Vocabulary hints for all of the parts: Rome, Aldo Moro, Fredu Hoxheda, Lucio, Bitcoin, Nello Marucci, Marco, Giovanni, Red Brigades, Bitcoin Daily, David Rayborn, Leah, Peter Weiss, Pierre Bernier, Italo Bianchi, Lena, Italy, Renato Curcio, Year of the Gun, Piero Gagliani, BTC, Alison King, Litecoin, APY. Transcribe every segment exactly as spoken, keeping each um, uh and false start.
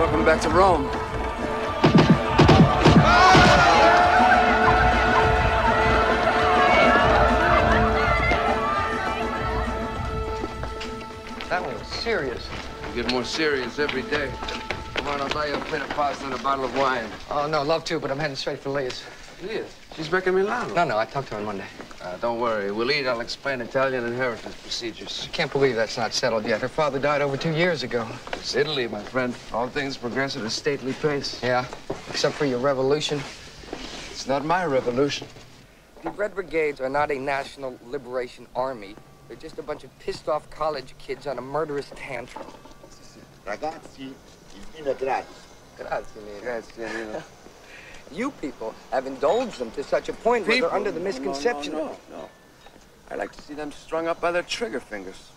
Welcome back to Rome. That one was serious. You get more serious every day. Come on, I'll buy you a plate of pasta and a bottle of wine. Oh, no, love to, but I'm heading straight for Leah's. Leah's? She's back in Milano. No, no, I talked to her on Monday. Uh, don't worry. We'll eat. I'll explain Italian inheritance procedures. I can't believe that's not settled yet. Her father died over two years ago. It's Italy, my friend. All things progress at a stately pace. Yeah, except for your revolution. It's not my revolution. The Red Brigades are not a national liberation army. They're just a bunch of pissed-off college kids on a murderous tantrum. Ragazzi, il vino è gratis. Grazie, Lena. Grazie, Lena. You people have indulged them to such a point people. Where they're under the misconception. No, no, no, no. I like to see them strung up by their trigger fingers.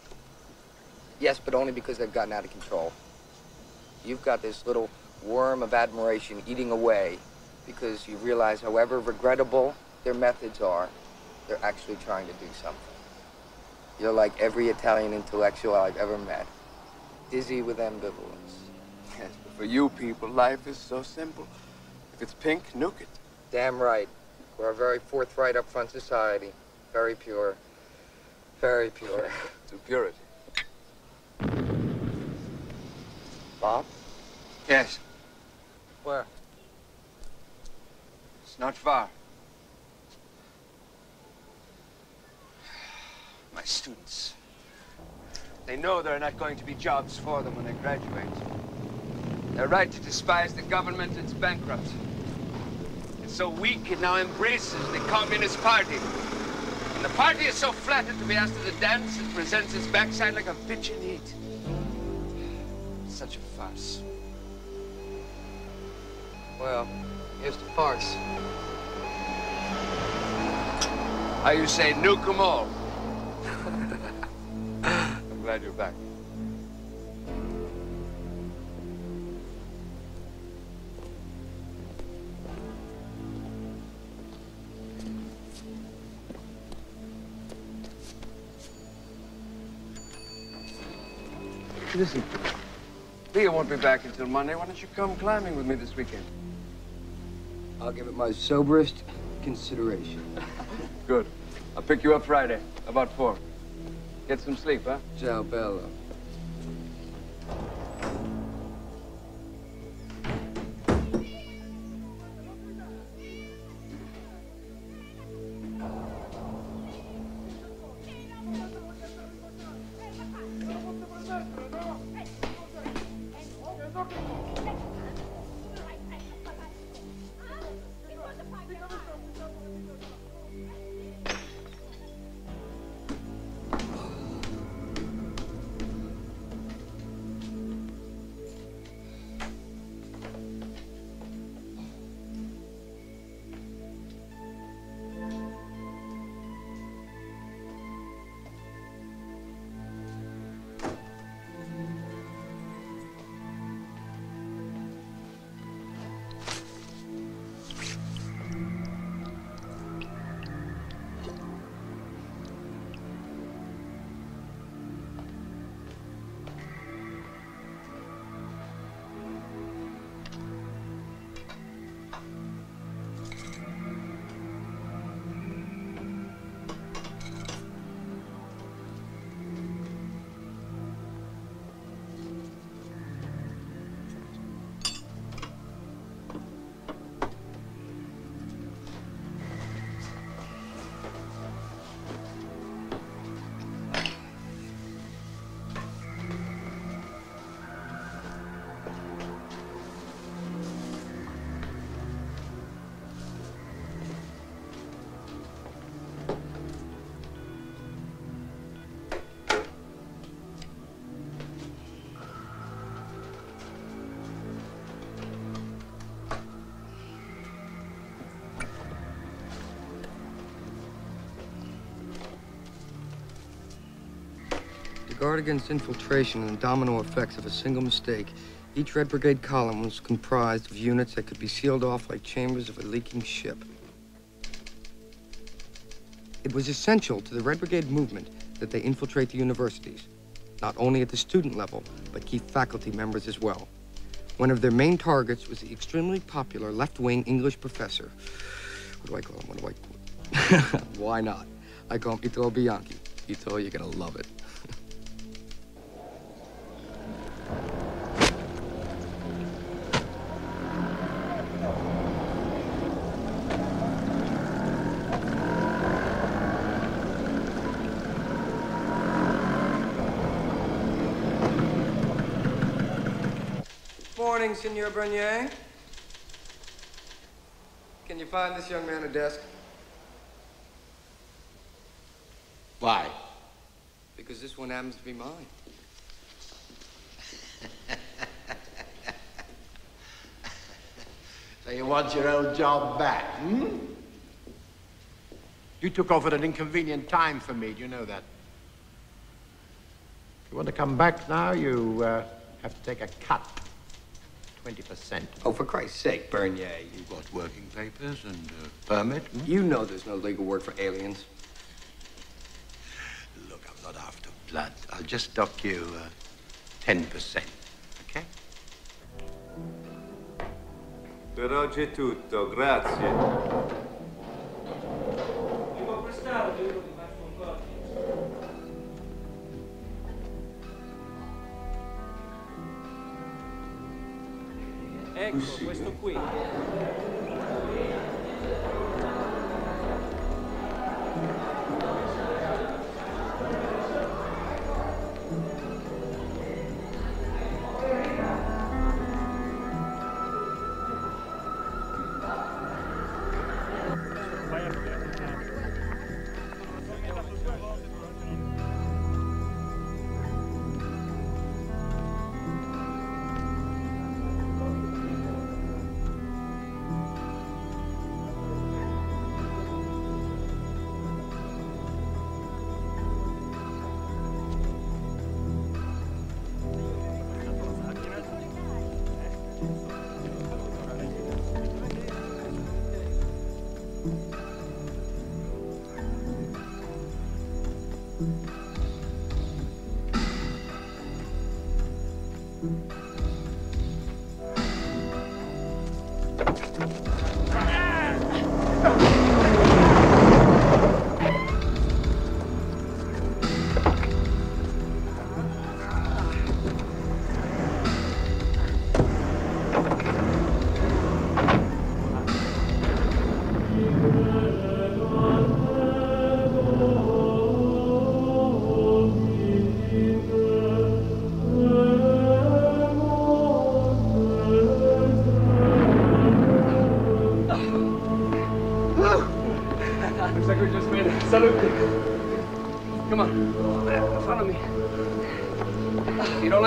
Yes, but only because they've gotten out of control. You've got this little worm of admiration eating away because you realize, however regrettable their methods are, they're actually trying to do something. You're like every Italian intellectual I've ever met, dizzy with ambivalence. Yes, but for you people, life is so simple. If it's pink, nuke it. Damn right. We're a very forthright, upfront society. Very pure. Very pure. To purity. Bob? Yes. Where? It's not far. My students. They know there are not going to be jobs for them when they graduate. Their right to despise the government, it's bankrupt. It's so weak, it now embraces the Communist Party. And the party is so flattered to be asked to the dance, it presents its backside like a bitch in heat. It's such a farce. Well, here's the farce. How you say, nuke 'em all. I'm glad you're back. Listen, Leah won't be back until Monday. Why don't you come climbing with me this weekend? I'll give it my soberest consideration. Good. I'll pick you up Friday, about four. Get some sleep, huh? Ciao, bello. Guard against infiltration and the domino effects of a single mistake, each Red Brigade column was comprised of units that could be sealed off like chambers of a leaking ship. It was essential to the Red Brigade movement that they infiltrate the universities, not only at the student level, but keep faculty members as well. One of their main targets was the extremely popular left-wing English professor. What do I call him? What do I call him? Why not? I call him Italo Bianchi. Italo, you're gonna love it. Good morning, Signor Bernier. Can you find this young man a desk? Why? Because this one happens to be mine. So you want your old job back, hmm? You took off at an inconvenient time for me, do you know that? If you want to come back now, you uh, have to take a cut. twenty percent. Oh, for Christ's sake, Bernier. You've got working papers and a permit. Hmm? You know there's no legal word for aliens. Look, I'm not after blood. I'll just dock you uh, ten percent, okay? Per oggi è tutto, grazie. Mi può prestare uno di Marco un po'? Ecco, possibile. Questo qui.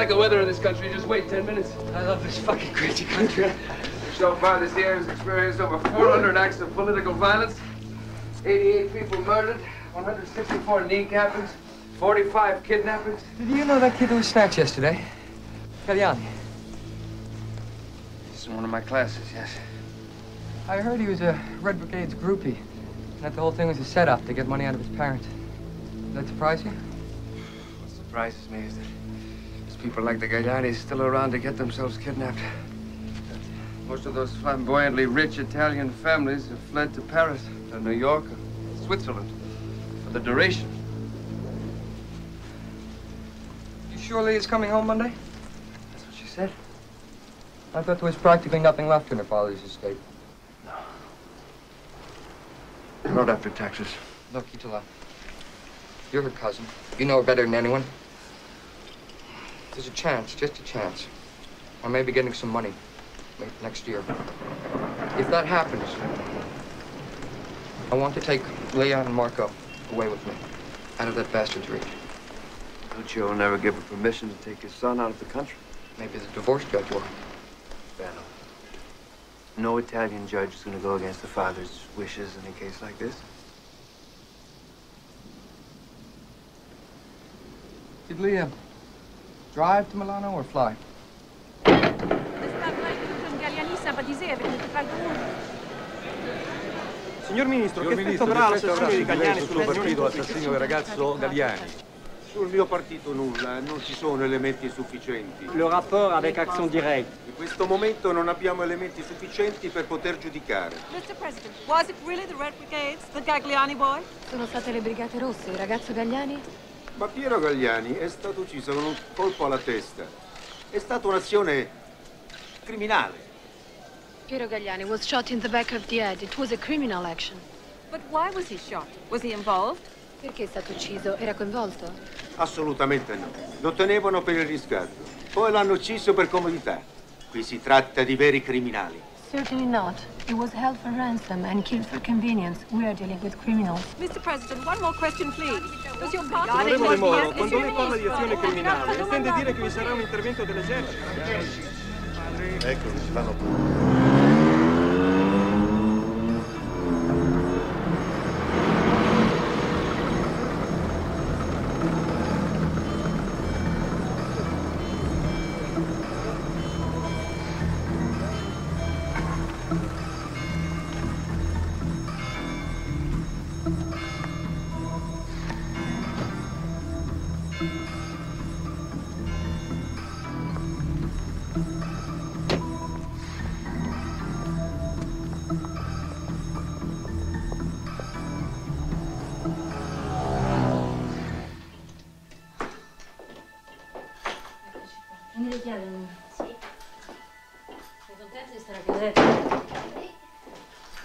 The weather in this country, just wait ten minutes. I love this fucking crazy country. So far this year has experienced over four hundred acts of political violence, eighty-eight people murdered, one hundred sixty-four kneecappings, forty-five kidnappings. Did you know that kid who was snatched yesterday? Gagliani. He's in one of my classes, yes. I heard he was a Red Brigades groupie, and that the whole thing was a setup to get money out of his parents. Did that surprise you? What surprises me is that people like the Gagliani still around to get themselves kidnapped. Most of those flamboyantly rich Italian families have fled to Paris, to New York, or Switzerland for the duration. You sure Leah's coming home Monday? That's what she said. I thought there was practically nothing left in her father's estate. No. Not after taxes. Look, Italo, you're her cousin. You know her better than anyone. There's a chance, just a chance. I may be getting some money next year. If that happens, I want to take Leah and Marco away with me, out of that bastard's reach. Lucio will never give her permission to take his son out of the country. Maybe the divorce judge will. Bano. No Italian judge is going to go against the father's wishes in a case like this. Did Leah drive to Milano or fly? Signor Ministro, che effetto avrà l'assassinio di Gagliani sull'assassino del ragazzo Gagliani? Sul mio partito nulla, non ci sono elementi sufficienti. Le rapport avec Action Directe. In questo momento non abbiamo elementi sufficienti per poter giudicare. mister President, was it really the Red Brigades, the Gagliani boy? Sono state le Brigate Rosse, il ragazzo Gagliani? Ma Piero Gagliani è stato ucciso con un colpo alla testa. È stata un'azione criminale. Piero Gagliani was shot in the back of the head. It was a criminal action. But why was he shot? Was he involved? Perché è stato ucciso? Era coinvolto? Assolutamente no. Lo tenevano per il riscatto. Poi l'hanno ucciso per comodità. Qui si tratta di veri criminali. Certainly not. It was held for ransom and killed for convenience. We are dealing with criminals. mister President, one more question, please. Does your party... Onorevole Moro, quando lei parla di azione criminale, intende dire che vi sarà un intervento dell'esercito? Ecco, si fanno pure.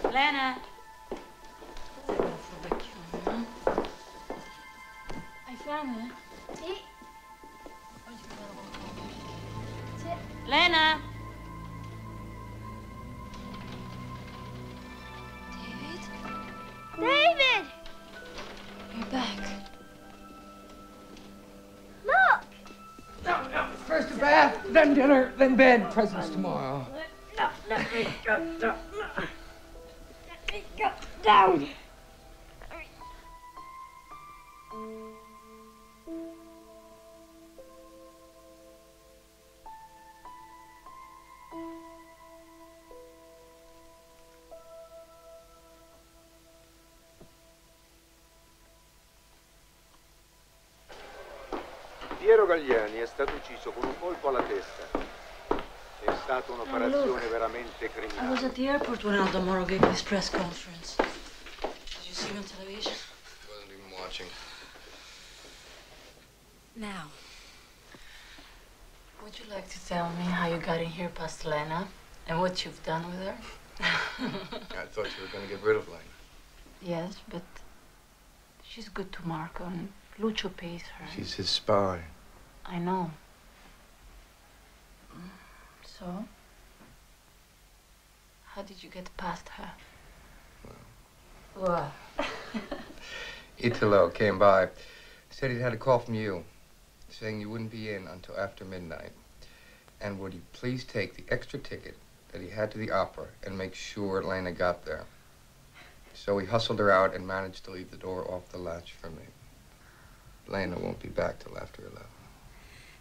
Lena! Cos'è quella furbacchiona? Hai fame? Sì. Oggi proviamo qualcosa. Sì. Lena! David? David! You're back. Look! No, no. First a bath, then dinner, then bed. Presents tomorrow. No, no, no, no, no. Go down! Piero Gagliani è stato ucciso con un colpo alla testa. È stata un'operazione veramente criminale. I was at the airport when Aldo Moro gave his press conference. Did you see it on television? I wasn't even watching. Now, would you like to tell me how you got in here past Lena and what you've done with her? I thought you were going to get rid of Lena. Yes, but she's good to Marco and Lucio pays her. She's his spy. I know. So, how did you get past her? Well, well. Italo came by, said he'd had a call from you, saying you wouldn't be in until after midnight, and would you please take the extra ticket that he had to the opera and make sure Lena got there. So he hustled her out and managed to leave the door off the latch for me. Lena won't be back till after eleven.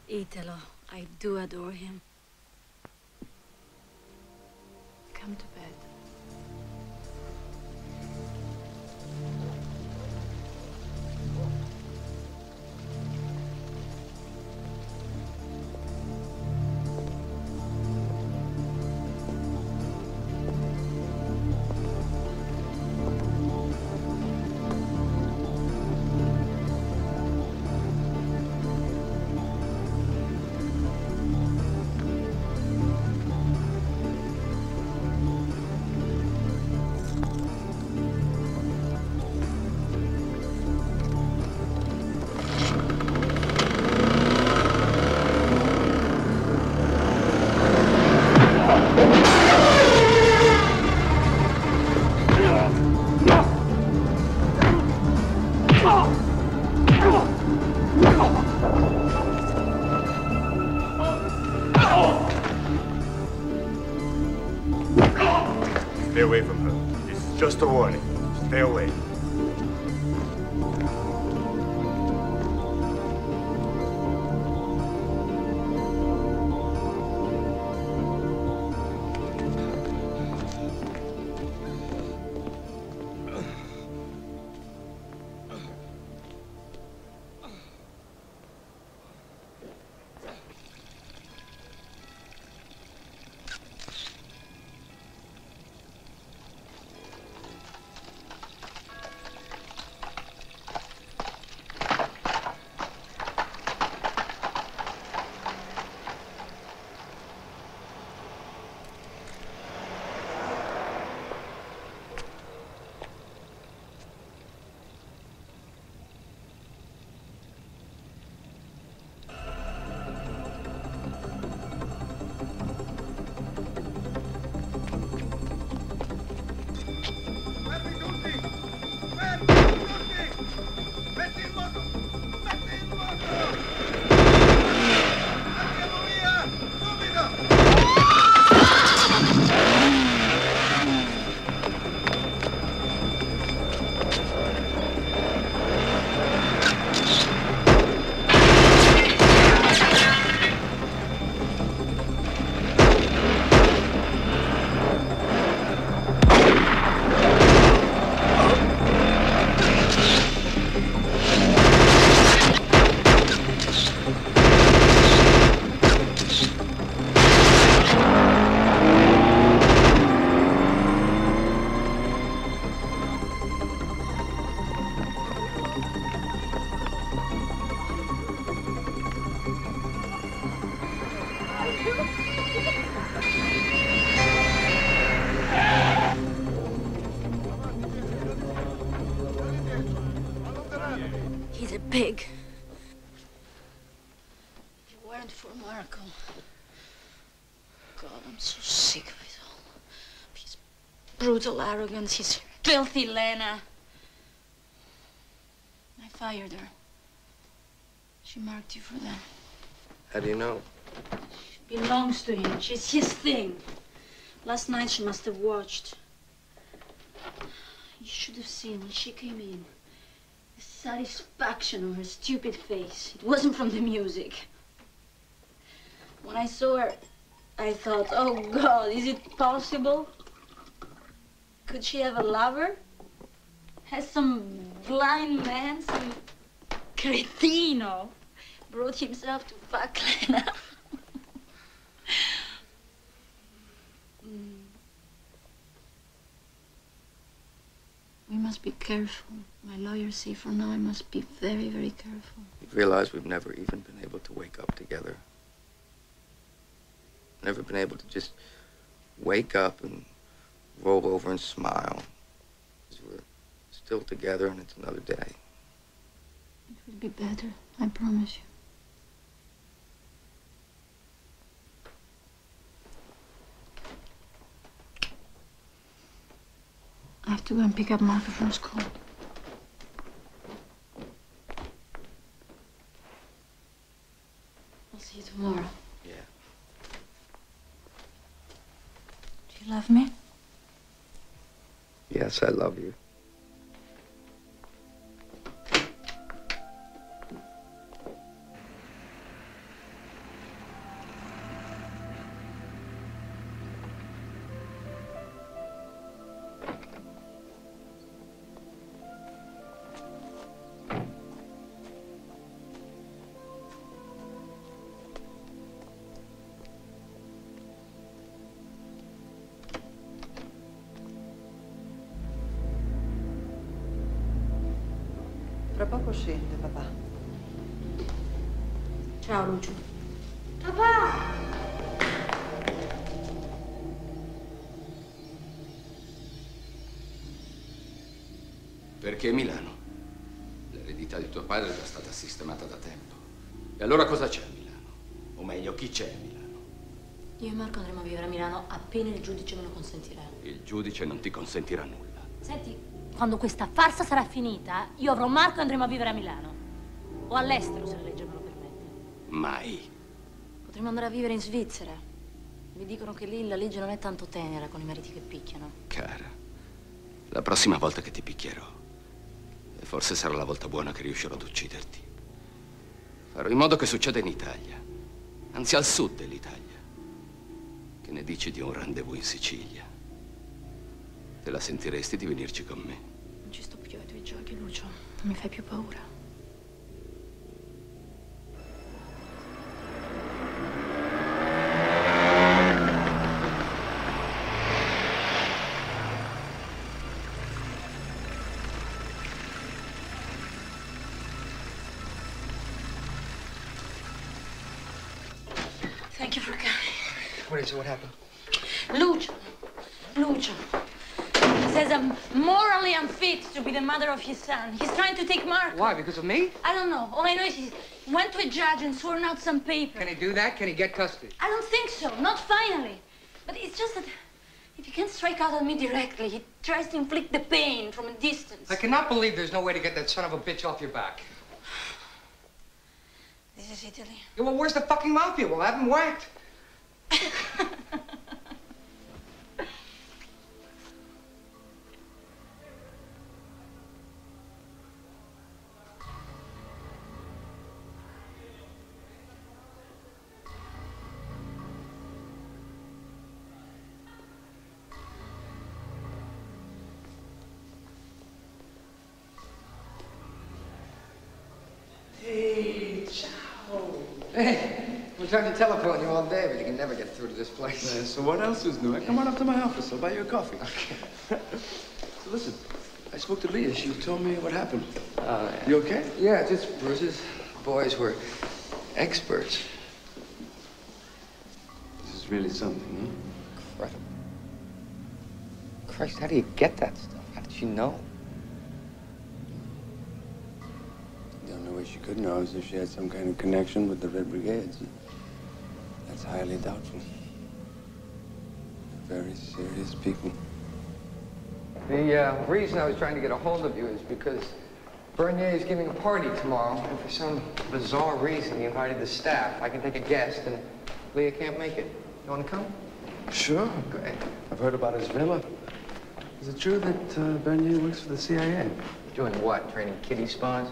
Italo, I do adore him. Come to bed. Just a warning. Stay away. pig. If it weren't for Marco. God, I'm so sick of it all. His brutal arrogance, his filthy Lena. I fired her. She marked you for that. How do you know? She belongs to him. She's his thing. Last night she must have watched. You should have seen when she came in. The satisfaction on her stupid face. It wasn't from the music. When I saw her, I thought, oh God, is it possible? Could she have a lover? Has some blind man, some cretino, brought himself to fuck Lena? Mm. We must be careful. My lawyers say for now I must be very, very careful. You realize we've never even been able to wake up together. Never been able to just wake up and roll over and smile. We're still together and it's another day. It will be better, I promise you. I have to go and pick up Marco from school. I'll see you tomorrow. Yeah. Do you love me? Yes, I love you. Tra poco scende, papà. Ciao, Lucio. Papà! Perché Milano? L'eredità di tuo padre è già stata sistemata da tempo. E allora cosa c'è a Milano? O meglio, chi c'è a Milano? Io e Marco andremo a vivere a Milano appena il giudice me lo consentirà. Il giudice non ti consentirà nulla. Senti... Quando questa farsa sarà finita, io avrò Marco e andremo a vivere a Milano. O all'estero, se la legge me lo permette. Mai. Potremmo andare a vivere in Svizzera. Mi dicono che lì la legge non è tanto tenera con i mariti che picchiano. Cara, la prossima volta che ti picchierò, e forse sarà la volta buona che riuscirò ad ucciderti, farò in modo che succeda in Italia, anzi al sud dell'Italia. Che ne dici di un rendezvous in Sicilia? Te la sentiresti di venirci con me? Non ci sto più ai tuoi giochi, Lucio. Non mi fai più paura. Thank you for coming. What is it? What happened? Lucio! Lucio! Says I'm morally unfit to be the mother of his son. He's trying to take Marco. Why? Because of me? I don't know. All I know is he went to a judge and sworn out some paper. Can he do that? Can he get custody? I don't think so. Not finally. But it's just that if he can't strike out at me directly, he tries to inflict the pain from a distance. I cannot believe there's no way to get that son of a bitch off your back. This is Italy. Yeah, well, where's the fucking mafia? We'll have him whacked. I've been trying to telephone you all day, but you can never get through to this place. Yeah, so what else is new? I come on up to my office. I'll buy you a coffee. Okay. So listen, I spoke to Leah. She told me what happened. Oh, yeah. You okay? Yeah, just bruises. Boys were experts. This is really something, huh? Christ. Christ, how do you get that stuff? How did she know? You don't know where could know is if she had some kind of connection with the Red Brigades. That's highly doubtful. Very serious people. The uh, reason I was trying to get a hold of you is because Bernier is giving a party tomorrow, and for some bizarre reason, he invited the staff. I can take a guest, and Leah can't make it. You want to come? Sure. Great. I've heard about his villa. Is it true that uh, Bernier works for the C I A? Doing what? Training kiddie spies?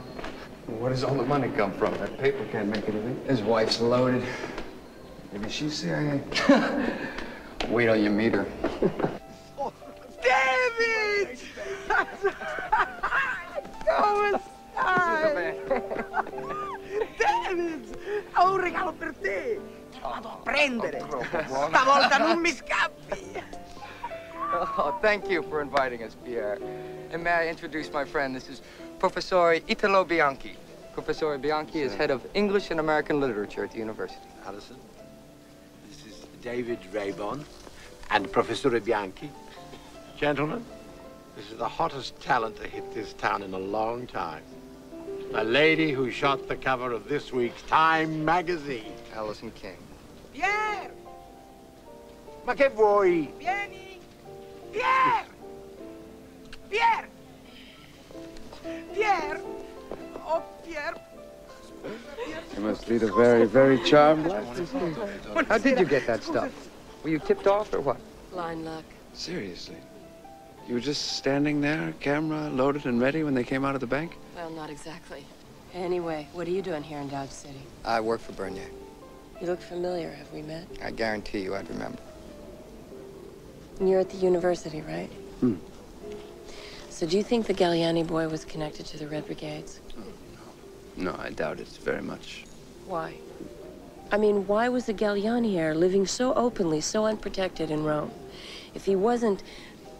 Well, where does all the money come from? That paper can't make anything. His wife's loaded. Maybe she's C I A. Wait till you meet her. Oh, damn it! Come stai? David, ho un regalo per te. Te lo vado a prendere. Stavolta non mi scappi. Oh, thank you for inviting us, Pierre. And may I introduce my friend? This is Professor Italo Bianchi. Professor Bianchi is head of English and American Literature at the university. Alison, this is David Rayborn and Professor Bianchi. Gentlemen, this is the hottest talent to hit this town in a long time. The lady who shot the cover of this week's Time magazine. Alison King. Pierre! Ma che vuoi? Vieni! Pierre! Pierre! Pierre! Oh, Pierre! You must lead a very, very charmed life. How did you get that stuff? Were you tipped off or what? Line luck. Seriously? You were just standing there, camera loaded and ready when they came out of the bank? Well, not exactly. Anyway, what are you doing here in Dodge City? I work for Bernier. You look familiar. Have we met? I guarantee you I'd remember. And you're at the university, right? Hmm. So do you think the Gagliani boy was connected to the Red Brigades? Oh, no. No, I doubt it very much. Why? I mean, why was the Gagliani heir living so openly, so unprotected in Rome? If he wasn't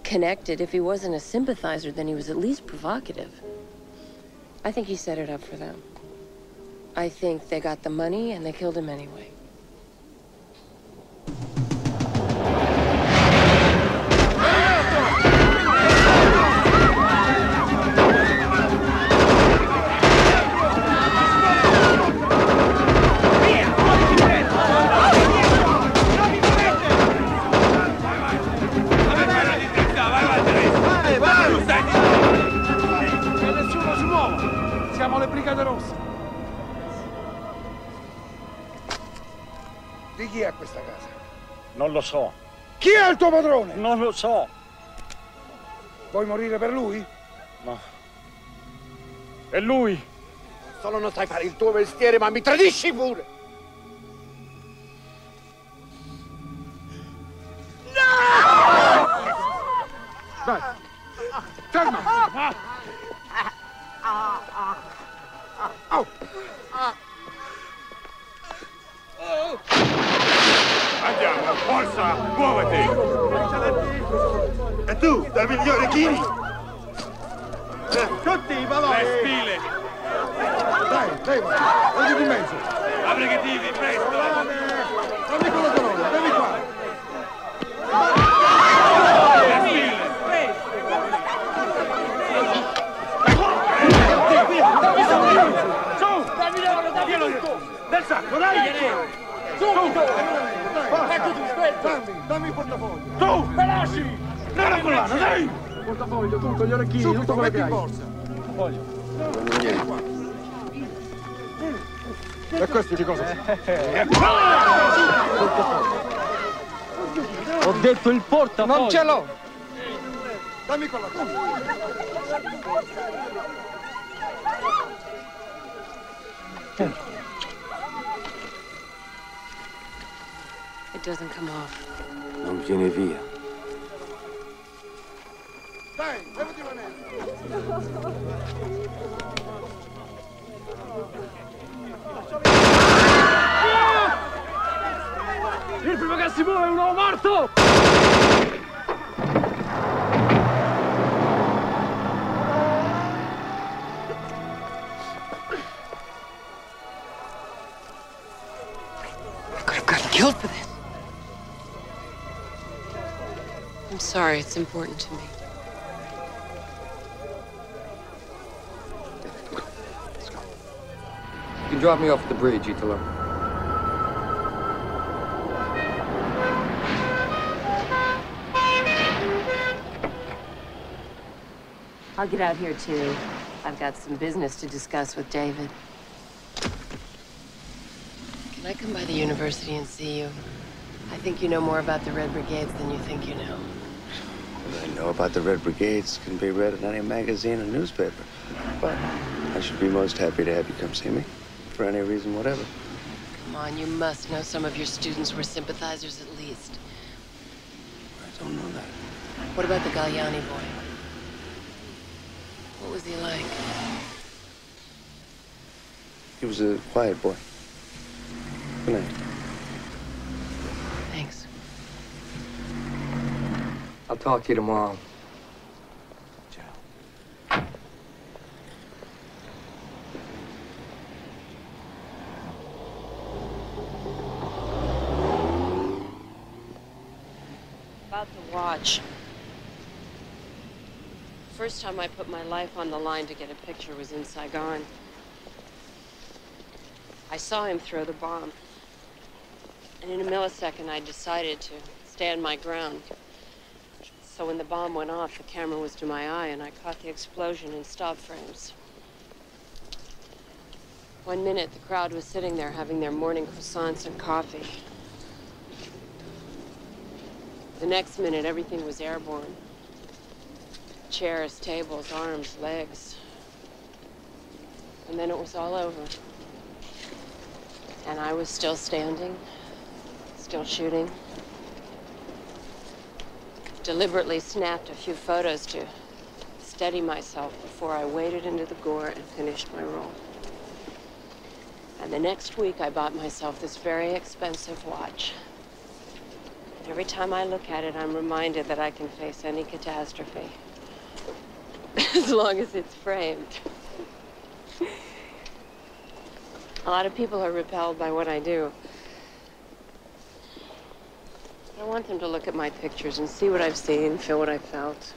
connected, if he wasn't a sympathizer, then he was at least provocative. I think he set it up for them. I think they got the money and they killed him anyway. Di chi è questa casa? Non lo so. Chi è il tuo padrone? Non lo so. Vuoi morire per lui? No. È lui. Non solo non sai fare il tuo mestiere, ma mi tradisci pure. No! Dai. Ferma. Oh. Oh. Andiamo, forza, muoviti! E tu, da migliore chini? Tutti i valori! Le spille! Dai, dai, voglio di mezzo! Abrigativi, presto! Dammi con la parola, dammi qua! Le spille! Su! Dammi l'oro, dammi l'oro! Nel sacco, dai! Subito! Ecco tu, aspetta! Dammi, dammi il portafoglio! Tu! Me lasci! Non la collana, dai! Portafoglio, tutto, gli orecchini, subito, tutto quello che hai! Subito, metti in borsa! Portafoglio! Vieni qua! E questo di cosa? Eh. Portafoglio! Ho detto il portafoglio! Non ce l'ho! Dammi quella cosa! Eh. It doesn't come off. Non viene via. Dai, levati l'anello. Il primo che si muove è un uomo morto! I could have gotten killed for this. I'm sorry, it's important to me. Let's go. can drop me off at the bridge, Italo. I'll get out here, too. I've got some business to discuss with David. Can I come by the university and see you? I think you know more about the Red Brigades than you think you know. What I know about the Red Brigades can be read in any magazine or newspaper. But I should be most happy to have you come see me, for any reason whatever. Come on, you must know some of your students were sympathizers at least. I don't know that. What about the Gagliani boy? What was he like? He was a quiet boy. Good night. Thanks. I'll talk to you tomorrow. Ciao. About the watch. First time I put my life on the line to get a picture was in Saigon. I saw him throw the bomb. And in a millisecond, I decided to stand my ground. So when the bomb went off, the camera was to my eye, and I caught the explosion in stop frames. One minute, the crowd was sitting there having their morning croissants and coffee. The next minute, everything was airborne. Chairs, tables, arms, legs. And then it was all over. And I was still standing. Still shooting. Deliberately snapped a few photos to steady myself before I waded into the gore and finished my roll. And the next week, I bought myself this very expensive watch. And every time I look at it, I'm reminded that I can face any catastrophe, as long as it's framed. A lot of people are repelled by what I do. I want them to look at my pictures and see what I've seen, feel what I felt,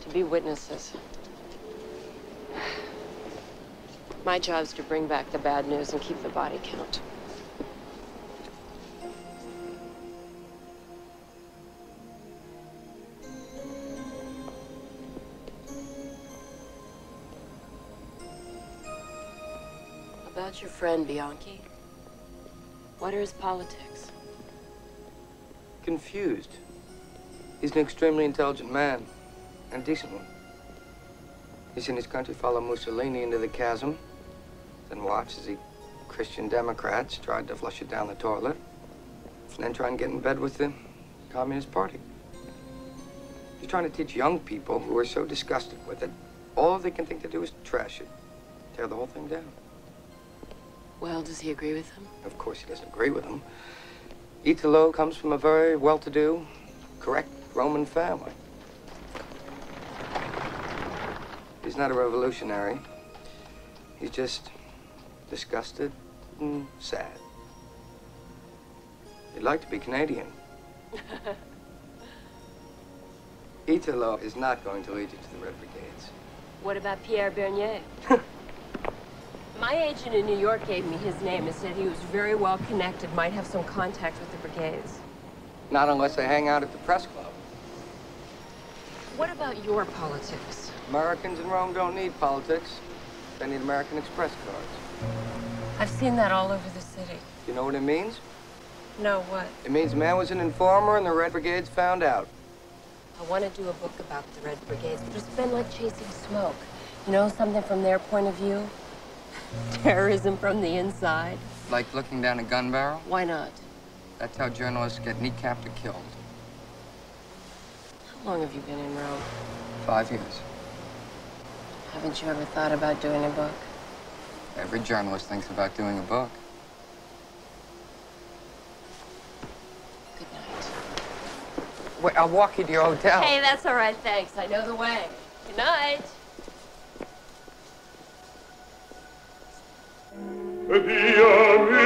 to be witnesses. My job's to bring back the bad news and keep the body count. About your friend, Bianchi, what are his politics? Confused. He's an extremely intelligent man, and a decent one. He's in his country follow Mussolini into the chasm, then watched as the Christian Democrats tried to flush it down the toilet, and then try and get in bed with the Communist Party. He's trying to teach young people who are so disgusted with it, all they can think to do is trash it, tear the whole thing down. Well, does he agree with them? Of course he doesn't agree with them. Italo comes from a very well-to-do, correct Roman family. He's not a revolutionary. He's just disgusted and sad. He'd like to be Canadian. Italo is not going to lead you to the Red Brigades. What about Pierre Bernier? My agent in New York gave me his name and said he was very well connected, might have some contact with the brigades. Not unless they hang out at the press club. What about your politics? Americans in Rome don't need politics. They need American Express cards. I've seen that all over the city. You know what it means? No, what? It means man was an informer and the Red Brigades found out. I want to do a book about the Red Brigades, but it's been like chasing smoke. You know, something from their point of view? Terrorism from the inside. Like looking down a gun barrel? Why not? That's how journalists get kneecapped or killed. How long have you been in Rome? Five years. Haven't you ever thought about doing a book? Every journalist thinks about doing a book. Good night. Wait, I'll walk you to your hotel. Hey, that's all right, thanks. I know the way. Good night. Via me.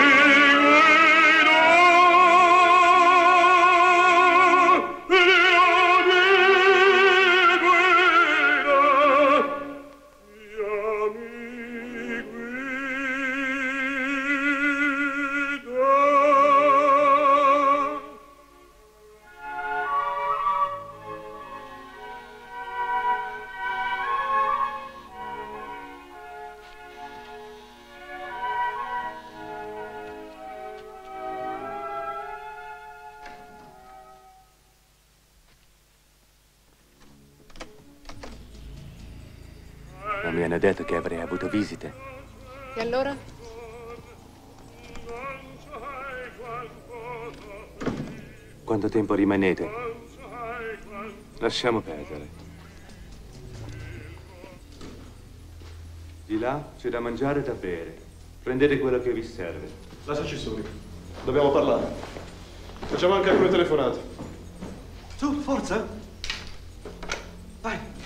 Ma mi hanno detto che avrei avuto visite. E allora? Quanto tempo rimanete? Lasciamo perdere. Di là c'è da mangiare e da bere. Prendete quello che vi serve. Lasciaci soli. Dobbiamo parlare. Facciamo anche alcune telefonate. Su, forza! Vai!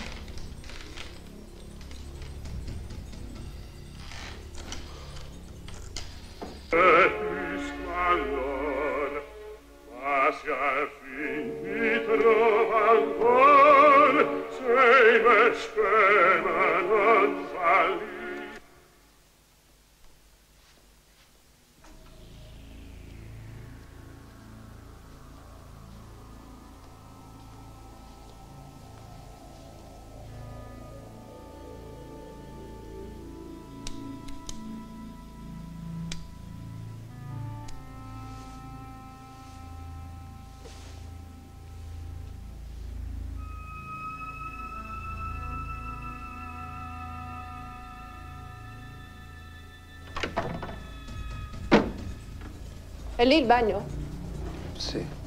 È lì il bagno? Sì.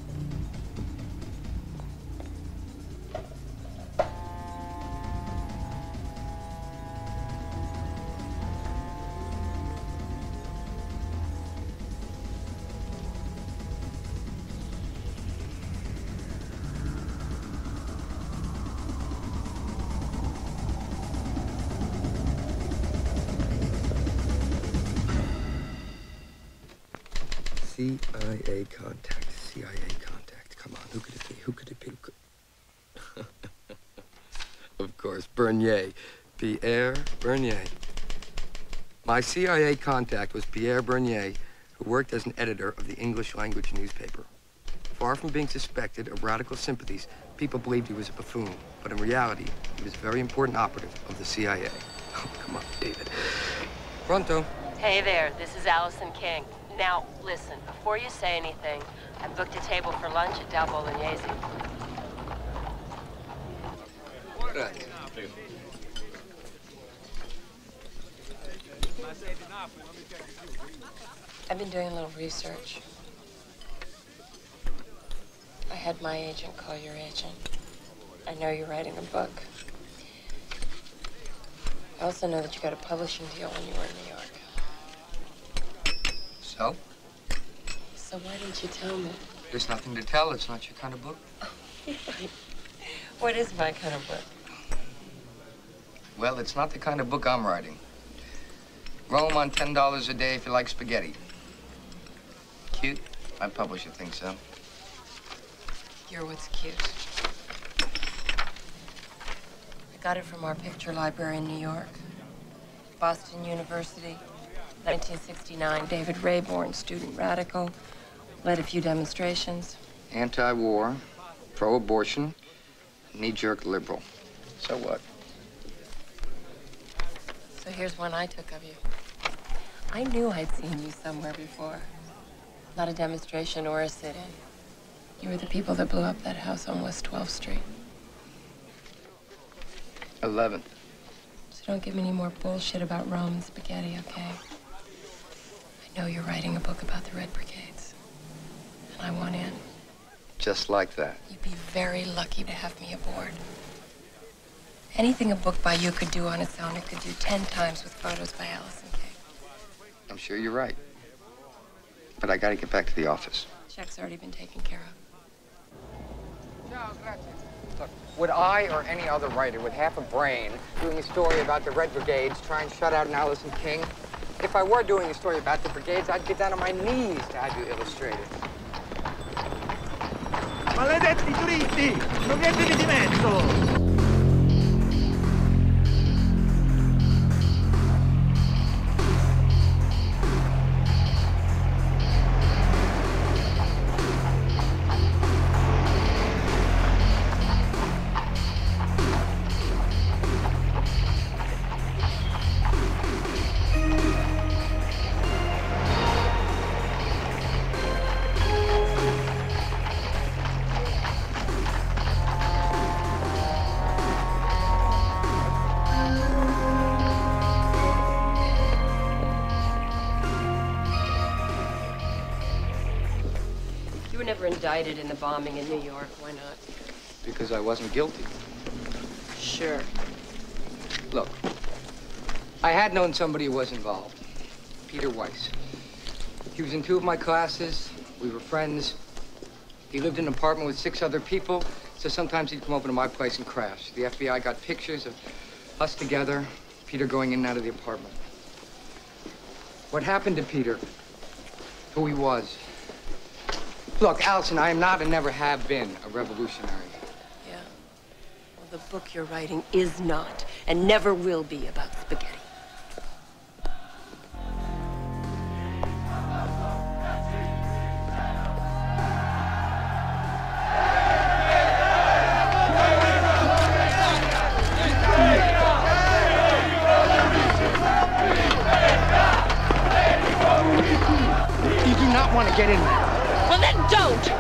C I A contact, C I A contact. Come on, who could it be? Who could it be? Could... of course, Bernier. Pierre Bernier. My C I A contact was Pierre Bernier, who worked as an editor of the English language newspaper. Far from being suspected of radical sympathies, people believed he was a buffoon. But in reality, he was a very important operative of the C I A. Oh, come on, David. Pronto. Hey there, this is Alison King. Now, listen, before you say anything, I booked a table for lunch at Del Bolognese. Right. I've been doing a little research. I had my agent call your agent. I know you're writing a book. I also know that you got a publishing deal when you were in New York. So? So why didn't you tell me? There's nothing to tell. It's not your kind of book. What is my kind of book? Well, it's not the kind of book I'm writing. Rome on ten dollars a day if you like spaghetti. Cute? My publisher thinks so. You're what's cute. I got it from our picture library in New York. Boston University. nineteen sixty-nine, David Rayborn, student radical, led a few demonstrations. Anti-war, pro-abortion, knee-jerk liberal. So what? So here's one I took of you. I knew I'd seen you somewhere before. Not a demonstration or a sit-in. You were the people that blew up that house on West twelfth Street. eleventh. So don't give me any more bullshit about Rome and spaghetti, okay? No, you're writing a book about the Red Brigades, and I want in. Just like that. You'd be very lucky to have me aboard. Anything a book by you could do on its own, it could do ten times with photos by Alison King. I'm sure you're right, but I gotta get back to the office. Check's already been taken care of. Ciao, grazie. Look, would I or any other writer with half a brain doing a story about the Red Brigades try and shut out an Alison King? If I were doing a story about the brigades, I'd get down on my knees to have you illustrated. Maledetti turisti! Non mettetevi di mezzo! indicted in the bombing in New York. Why not? Because I wasn't guilty. Sure. Look, I had known somebody who was involved. Peter Weiss. He was in two of my classes. We were friends. He lived in an apartment with six other people, so sometimes he'd come over to my place and crash. The F B I got pictures of us together, Peter going in and out of the apartment. What happened to Peter? Who he was? Look, Alison, I am not and never have been a revolutionary. Yeah. Well, the book you're writing is not and never will be about spaghetti. Want to get in there. Well, then don't!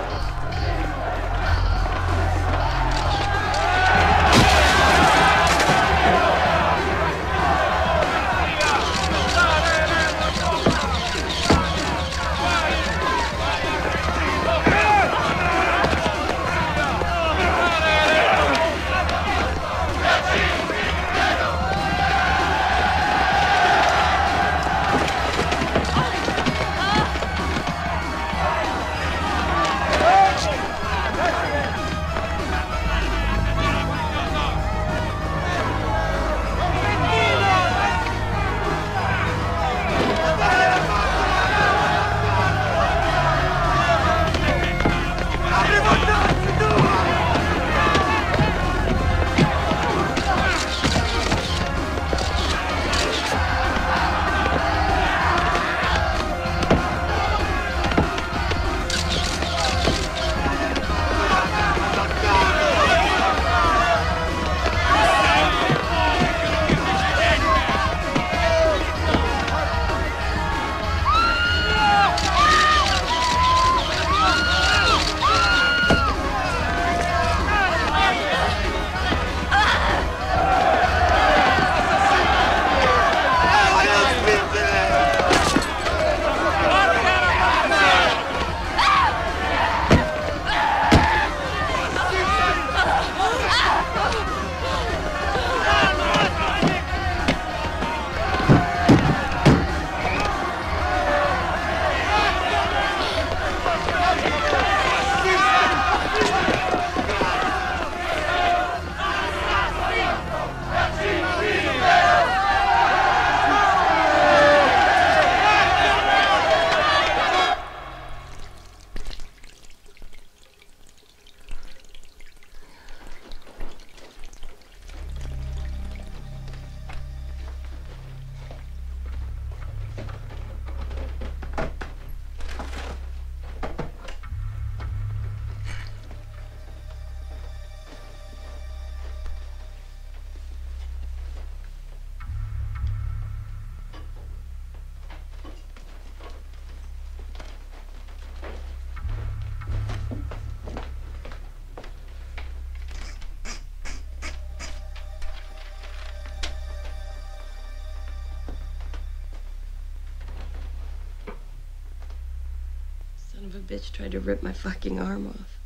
Son of a bitch tried to rip my fucking arm off.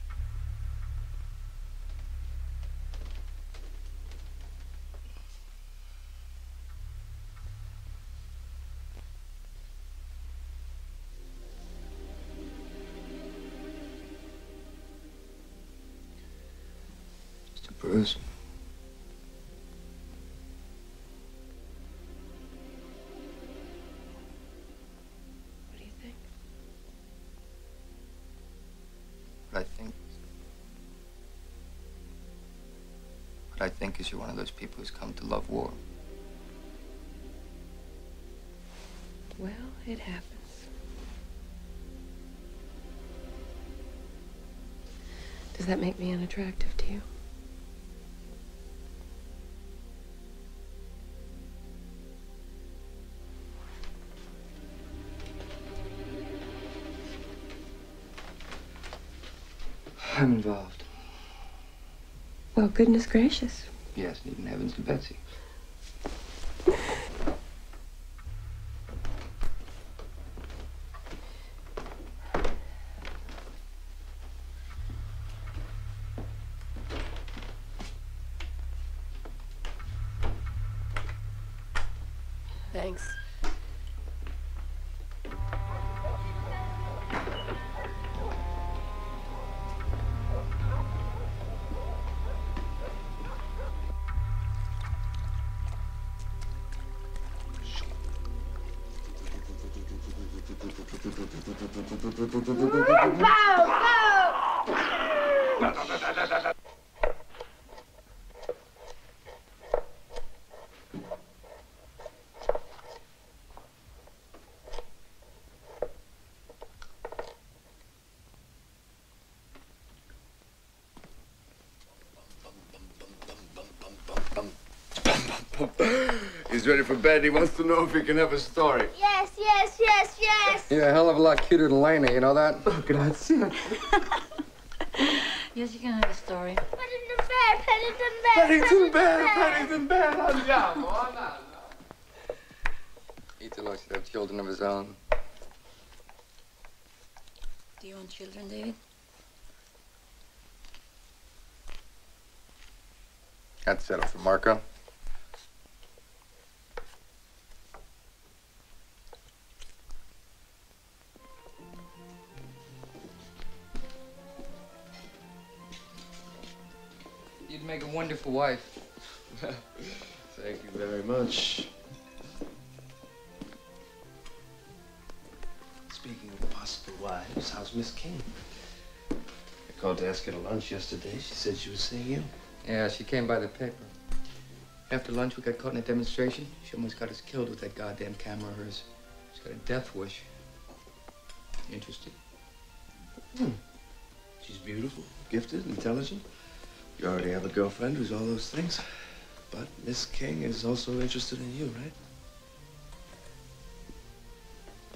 Mister Bruce. Because you're one of those people who's come to love war. Well, it happens. Does that make me unattractive to you? I'm involved. Well, goodness gracious. Yes, and even heavens to Betsy. Thanks. He's ready for bed. He wants to know if he can have a story. Yes, yes, yes, yes. You're a hell of a lot cuter than Lena, you know that? Oh, grazie. Yes, you can have a story. Paddington Bear, Paddington Bear, Paddington Bear, Paddington Bear, andiamo, andiamo. Italo should have children of his own. Do you want children, David? That's settled for Marco. Make a wonderful wife. Thank you very much. Speaking of possible wives, how's Miss King? I called to ask her to lunch yesterday. She said she was seeing you. Yeah, she came by the paper. After lunch, we got caught in a demonstration. She almost got us killed with that goddamn camera of hers. She's got a death wish. Interested? Hmm. She's beautiful, gifted, intelligent. You already have a girlfriend who's all those things. But Miss King is also interested in you,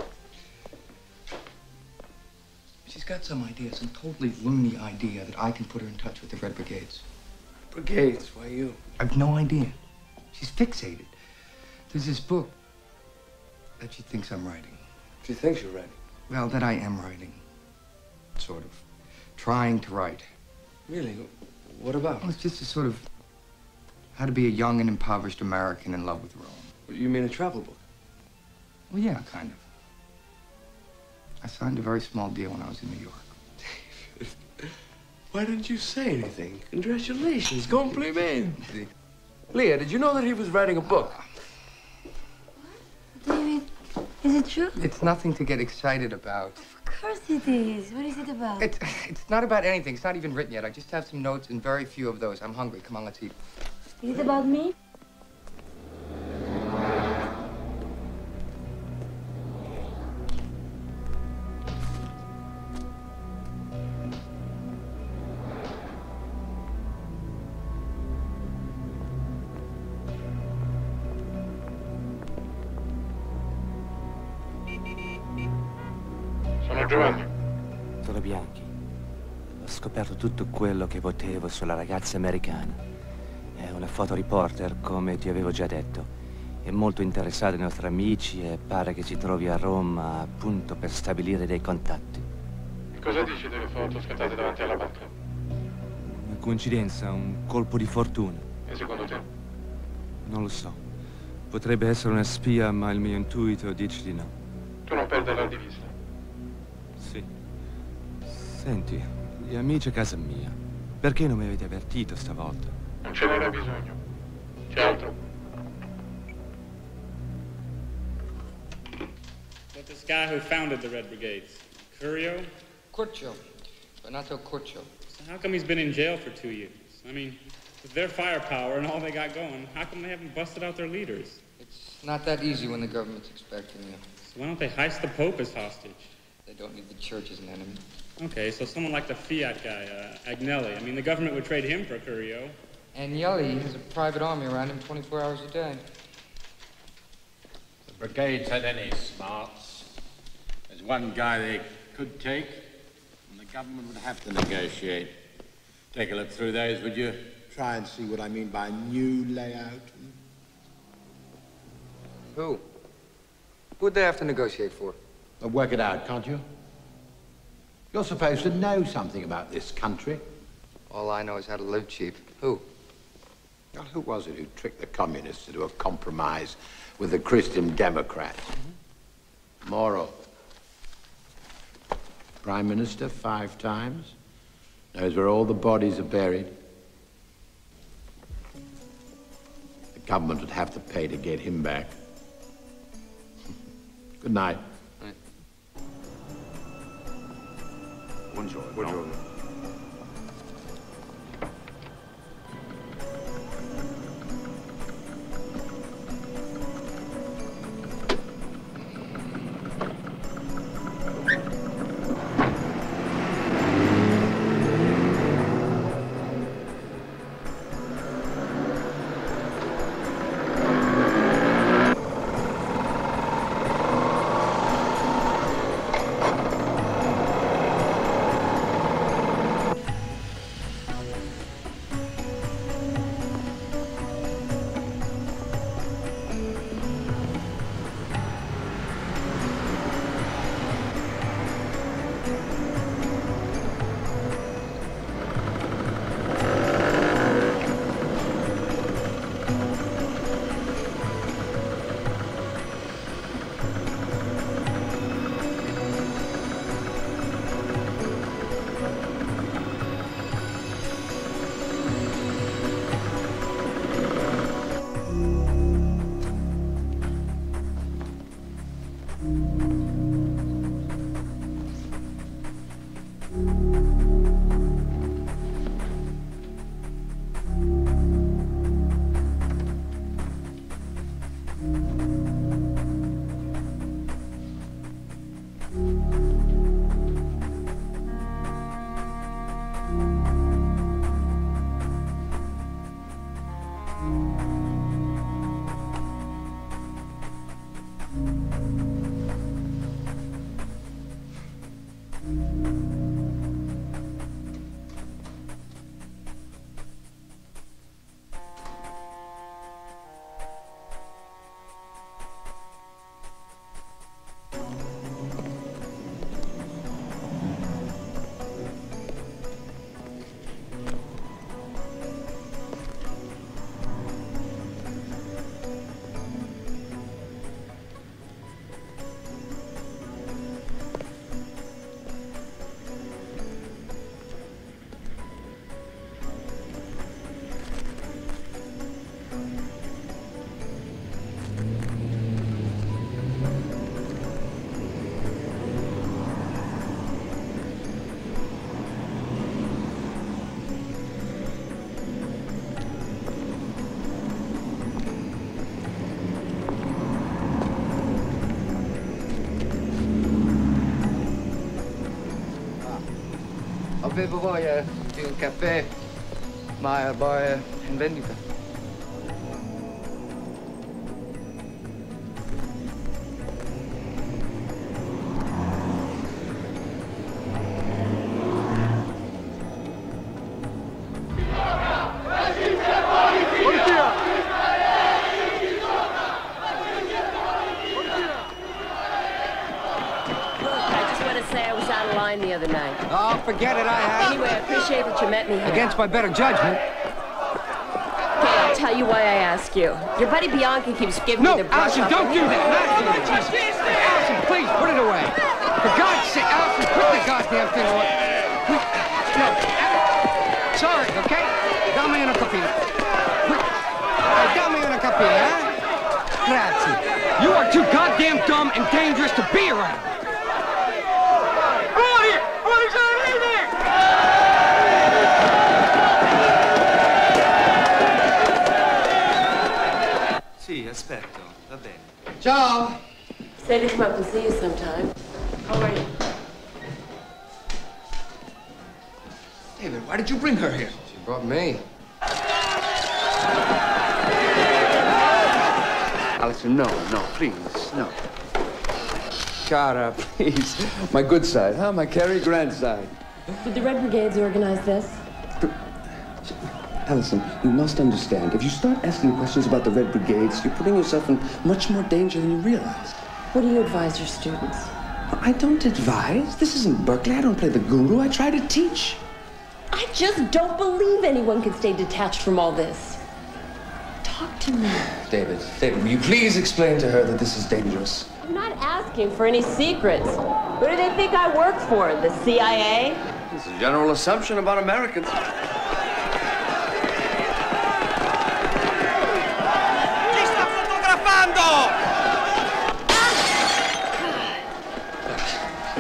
right? She's got some idea, some totally loony idea that I can put her in touch with the Red Brigades. Brigades? Why you? I've no idea. She's fixated. There's this book that she thinks I'm writing. She thinks you're writing? Well, that I am writing. Sort of. Trying to write. Really? What about? Well, it's just a sort of how to be a young and impoverished American in love with Rome. You mean a travel book? Well, yeah, kind of. I signed a very small deal when I was in New York. David, why didn't you say anything? Congratulations, complimenti. Leah, did you know that he was writing a book? What? David, is it true? It's nothing to get excited about. Of course it is. What is it about? It's, it's not about anything. It's not even written yet. I just have some notes and very few of those. I'm hungry. Come on, let's eat. Is it about me? Italo Bianchi. Ho scoperto tutto quello che potevo sulla ragazza americana. È una fotoreporter, come ti avevo già detto. È molto interessata ai nostri amici e pare che si trovi a Roma appunto per stabilire dei contatti. E cosa dici delle foto scattate davanti alla banca? Una coincidenza, un colpo di fortuna. E secondo te? Non lo so. Potrebbe essere una spia, ma il mio intuito dice di no. Tu non perderai di vista. Senti, gli amici a casa mia, perché non mi avete avvertito stavolta? Non ce n'era bisogno. C'è altro. But this guy who founded the Red Brigades, Curcio? Curcio. Renato Curcio. So how come he's been in jail for two years? I mean, with their firepower and all they got going, how come they haven't busted out their leaders? It's not that easy when the government's expecting you. So why don't they heist the Pope as hostage? They don't need the church as an enemy. Okay, so someone like the Fiat guy, uh, Agnelli. I mean, the government would trade him for Curcio. Agnelli has a private army around him twenty-four hours a day. The brigades had any smarts. There's one guy they could take, and the government would have to negotiate. Take a look through those, would you? Try and see what I mean by new layout. Who? Who'd they have to negotiate for? Well, work it out, can't you? You're supposed to know something about this country. All I know is how to live cheap. Who? Well, who was it who tricked the communists into a compromise with the Christian Democrats? Mm-hmm. Moro. Prime Minister five times. Knows where all the bodies are buried. The government would have to pay to get him back. Good night. Night. Buongiorno. Buongiorno. Avevo voglia di un caffè, ma il bar è in vendita. Forget it, I have. Anyway, I appreciate that you met me here. Against my better judgment. Okay, I'll tell you why I ask you. Your buddy Bianchi keeps giving no, me the brush. No, Alison, don't do that. Not oh, you. Alison, please, put it away. For God's sake, Alison, put the goddamn thing away. No, sorry, okay? Dammi una copina. Dammi una copina, eh? Grazie. You are too goddamn dumb and dangerous to be around. Aspetto, va bene. Ciao! Say to come up and see you sometime. How are you? David, why did you bring her here? She brought me. Alison, no, no, please, no. Cara, please. My good side, huh? My Cary Grant side. Did the Red Brigades organize this? Alison, you must understand, if you start asking questions about the Red Brigades, you're putting yourself in much more danger than you realize. What do you advise your students? I don't advise. This isn't Berkeley. I don't play the guru. I try to teach. I just don't believe anyone can stay detached from all this. to me. David, David, will you please explain to her that this is dangerous? I'm not asking for any secrets. Who do they think I work for, the C I A? It's a general assumption about Americans. Chi sta fotografando?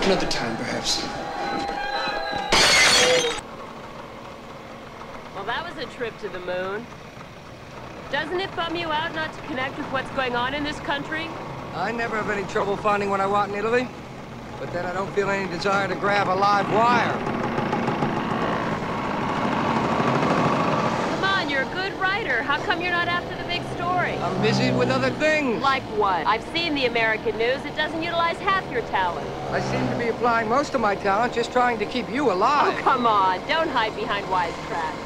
Another time, perhaps. Well, that was a trip to the moon. Doesn't it bum you out not to connect with what's going on in this country? I never have any trouble finding what I want in Italy. But then I don't feel any desire to grab a live wire. Come on, you're a good writer. How come you're not after the big story? I'm busy with other things. Like what? I've seen the American news. It doesn't utilize half your talent. I seem to be applying most of my talent, just trying to keep you alive. Oh, come on. Don't hide behind wisecracks.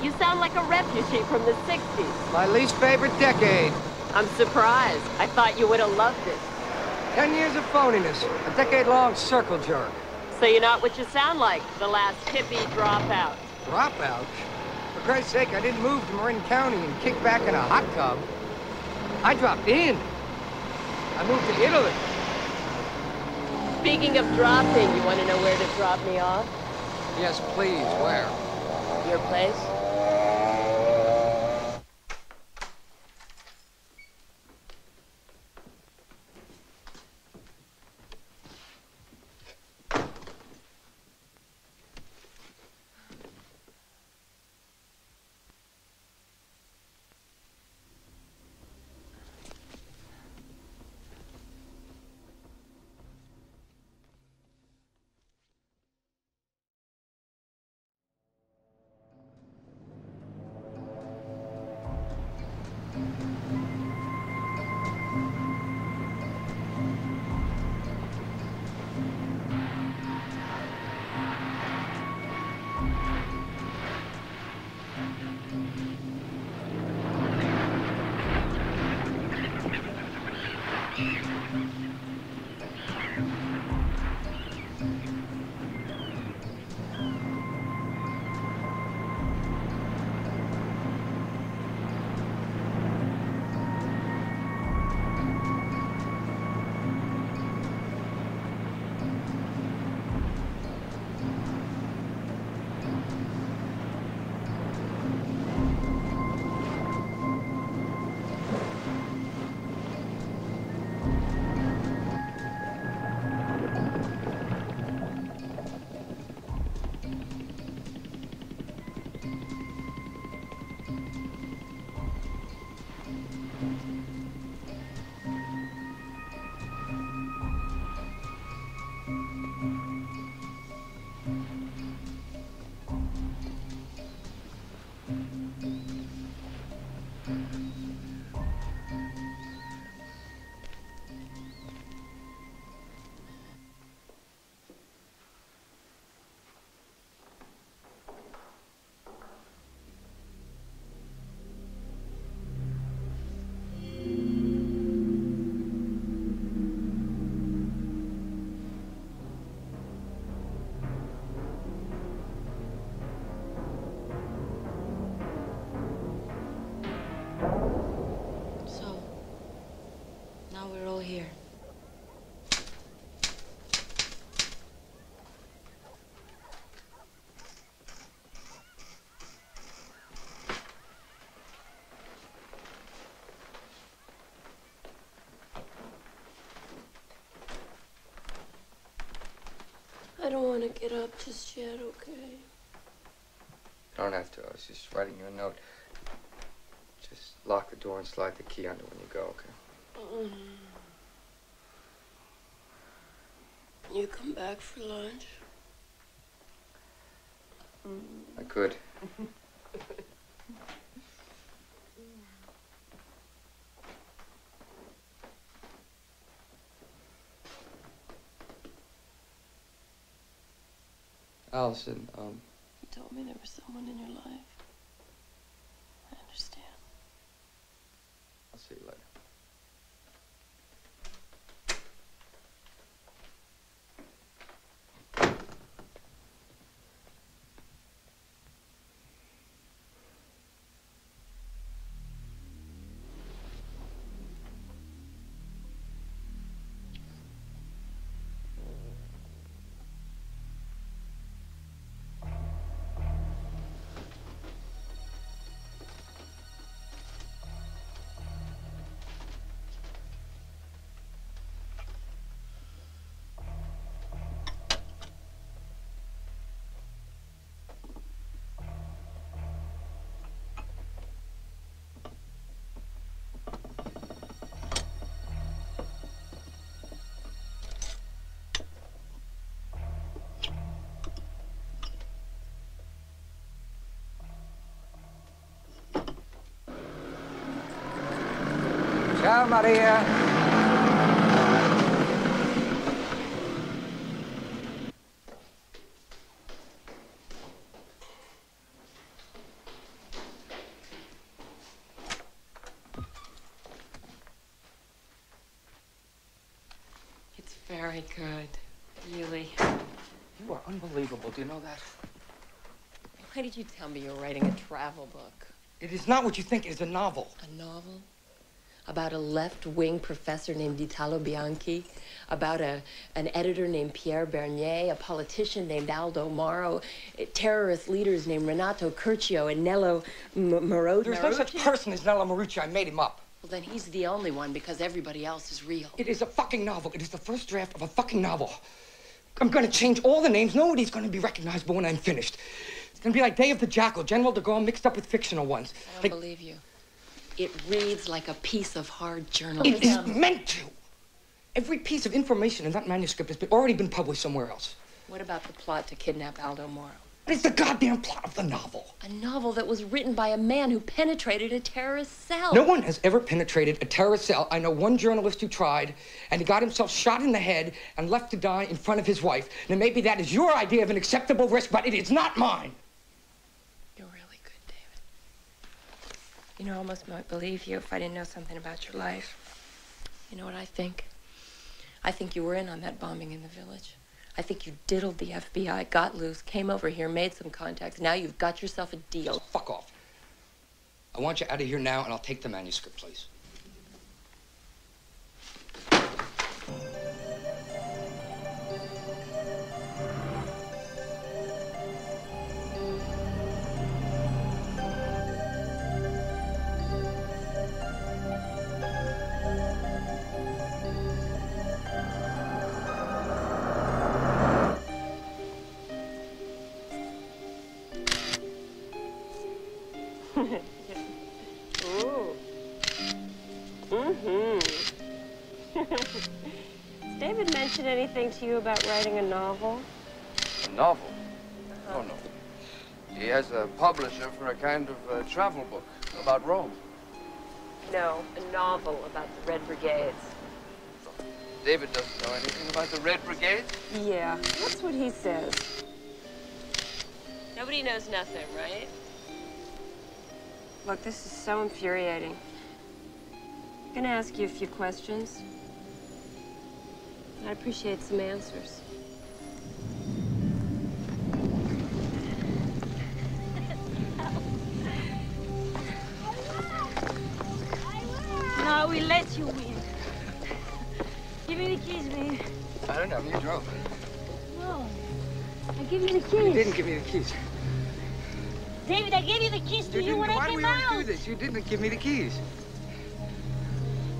You sound like a refugee from the sixties. My least favorite decade. I'm surprised. I thought you would have loved it. Ten years of phoniness. A decade-long circle jerk. So you're not what you sound like, the last hippie dropout. Dropout? For Christ's sake, I didn't move to Marin County and kick back in a hot tub. I dropped in. I moved to Italy. Speaking of dropping, you want to know where to drop me off? Yes, please. Where? Your place? I don't want to get up just yet, okay? I don't have to. I was just writing you a note. Just lock the door and slide the key under when you go, okay? Mm-hmm. You come back for lunch? I could. Alison, um... you told me there was someone in your life. I understand. I'll see you later. Ciao, Maria. It's very good, really. You are unbelievable. Do you know that? Why did you tell me you were writing a travel book? It is not what you think. It is a novel. A novel? About a left-wing professor named Italo Bianchi, about a, an editor named Pierre Bernier, a politician named Aldo Moro, terrorist leaders named Renato Curcio and Nello Marucci. There's no such person as Nello Marucci. I made him up. Well, then he's the only one, because everybody else is real. It is a fucking novel. It is the first draft of a fucking novel. I'm going to change all the names. Nobody's going to be recognizable when I'm finished. It's going to be like Day of the Jackal, General de Gaulle mixed up with fictional ones. I don't like, believe you. It reads like a piece of hard journalism. It is meant to. Every piece of information in that manuscript has been, already been published somewhere else. What about the plot to kidnap Aldo Moro? It's the goddamn plot of the novel. A novel that was written by a man who penetrated a terrorist cell. No one has ever penetrated a terrorist cell. I know one journalist who tried, and he got himself shot in the head and left to die in front of his wife. Now, maybe that is your idea of an acceptable risk, but it is not mine. You know, I almost might believe you if I didn't know something about your life. You know what I think? I think you were in on that bombing in the village. I think you diddled the F B I, got loose, came over here, made some contacts. Now you've got yourself a deal. Just fuck off. I want you out of here now, and I'll take the manuscript, please. Anything to you about writing a novel? A novel? Uh-huh. Oh, no. He has a publisher for a kind of uh, travel book about Rome. No, a novel about the Red Brigades. David doesn't know anything about the Red Brigades? Yeah, that's what he says. Nobody knows nothing, right? Look, this is so infuriating. I'm gonna ask you a few questions. I appreciate some answers. No, we let you win. Give me the keys, babe. I don't know. You drove. No. I give you the keys. You didn't give me the keys. David, I gave you the keys to you, you when I came out. Why do we do this? You didn't give me the keys.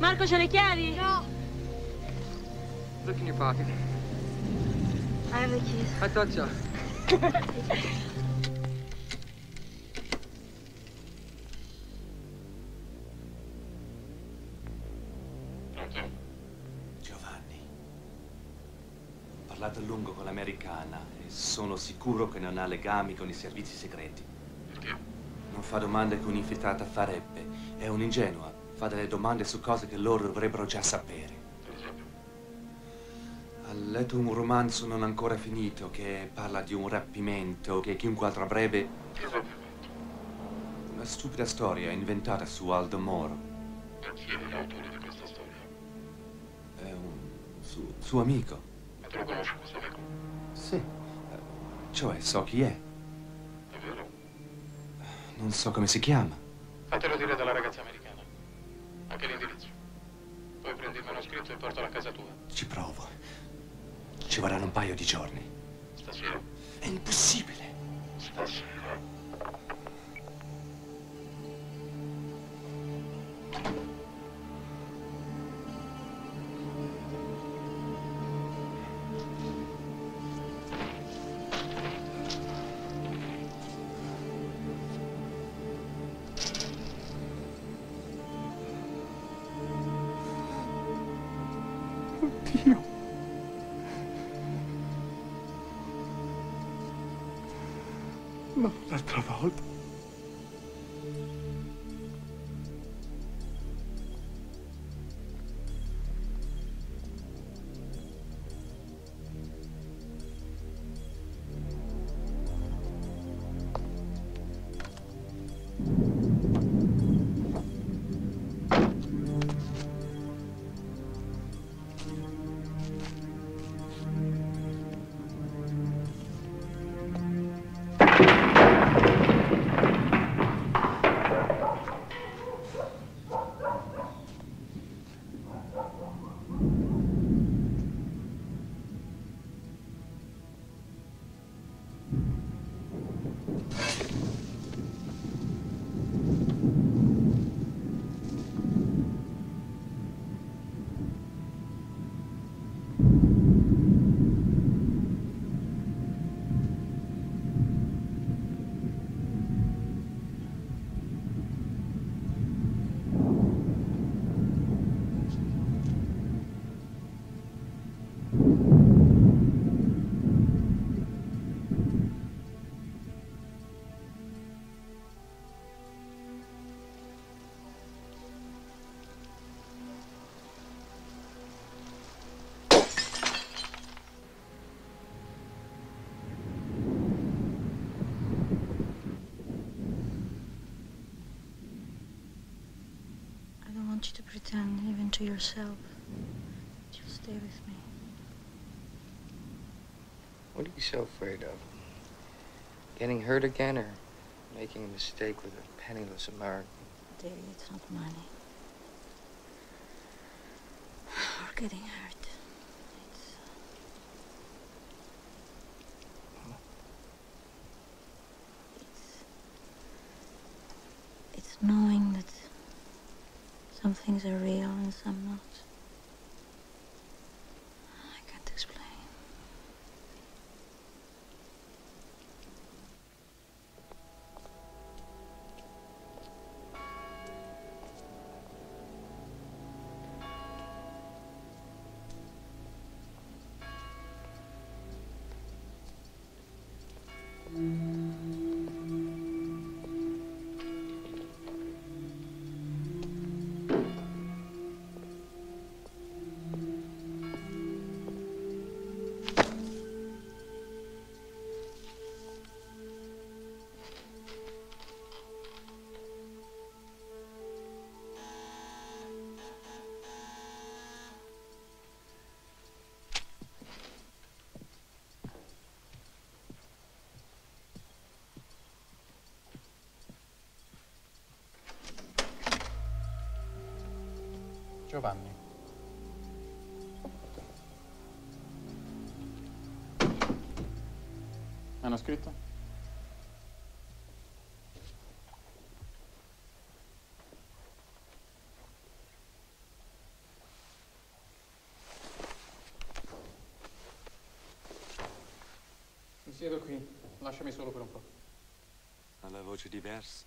Marco, c'è le chiavi? No. Look in your pocket. I have the keys. I thought so. Giovanni, parlate a lungo con l'americana e sono sicuro che non ha legami con i servizi segreti. Non fa domande che un'infiltrata farebbe. È un'ingenua. Fa delle domande su cose che loro dovrebbero già sapere. Ha letto un romanzo non ancora finito che parla di un rapimento che chiunque altro avrebbe... Una stupida storia inventata su Aldo Moro. E chi è l'autore di questa storia? È un su, suo amico. Ma te lo conosci questo amico? Sì, cioè so chi è. È vero? Non so come si chiama. Fatelo dire dalla ragazza americana. Anche l'indirizzo. Poi prendi il manoscritto e portalo a casa tua. Ci provo. Ci vorranno un paio di giorni. Stasera? È impossibile. Stasera. pretend, even to yourself, that you'll stay with me. What are you so afraid of? Getting hurt again or making a mistake with a penniless American? David, it's not money. Or getting hurt. It's... It's... It's knowing that some things are real and some not. I can't explain. Giovanni. Manoscritto? Mi siedo qui, lasciami solo per un po'. Ha la voce diversa.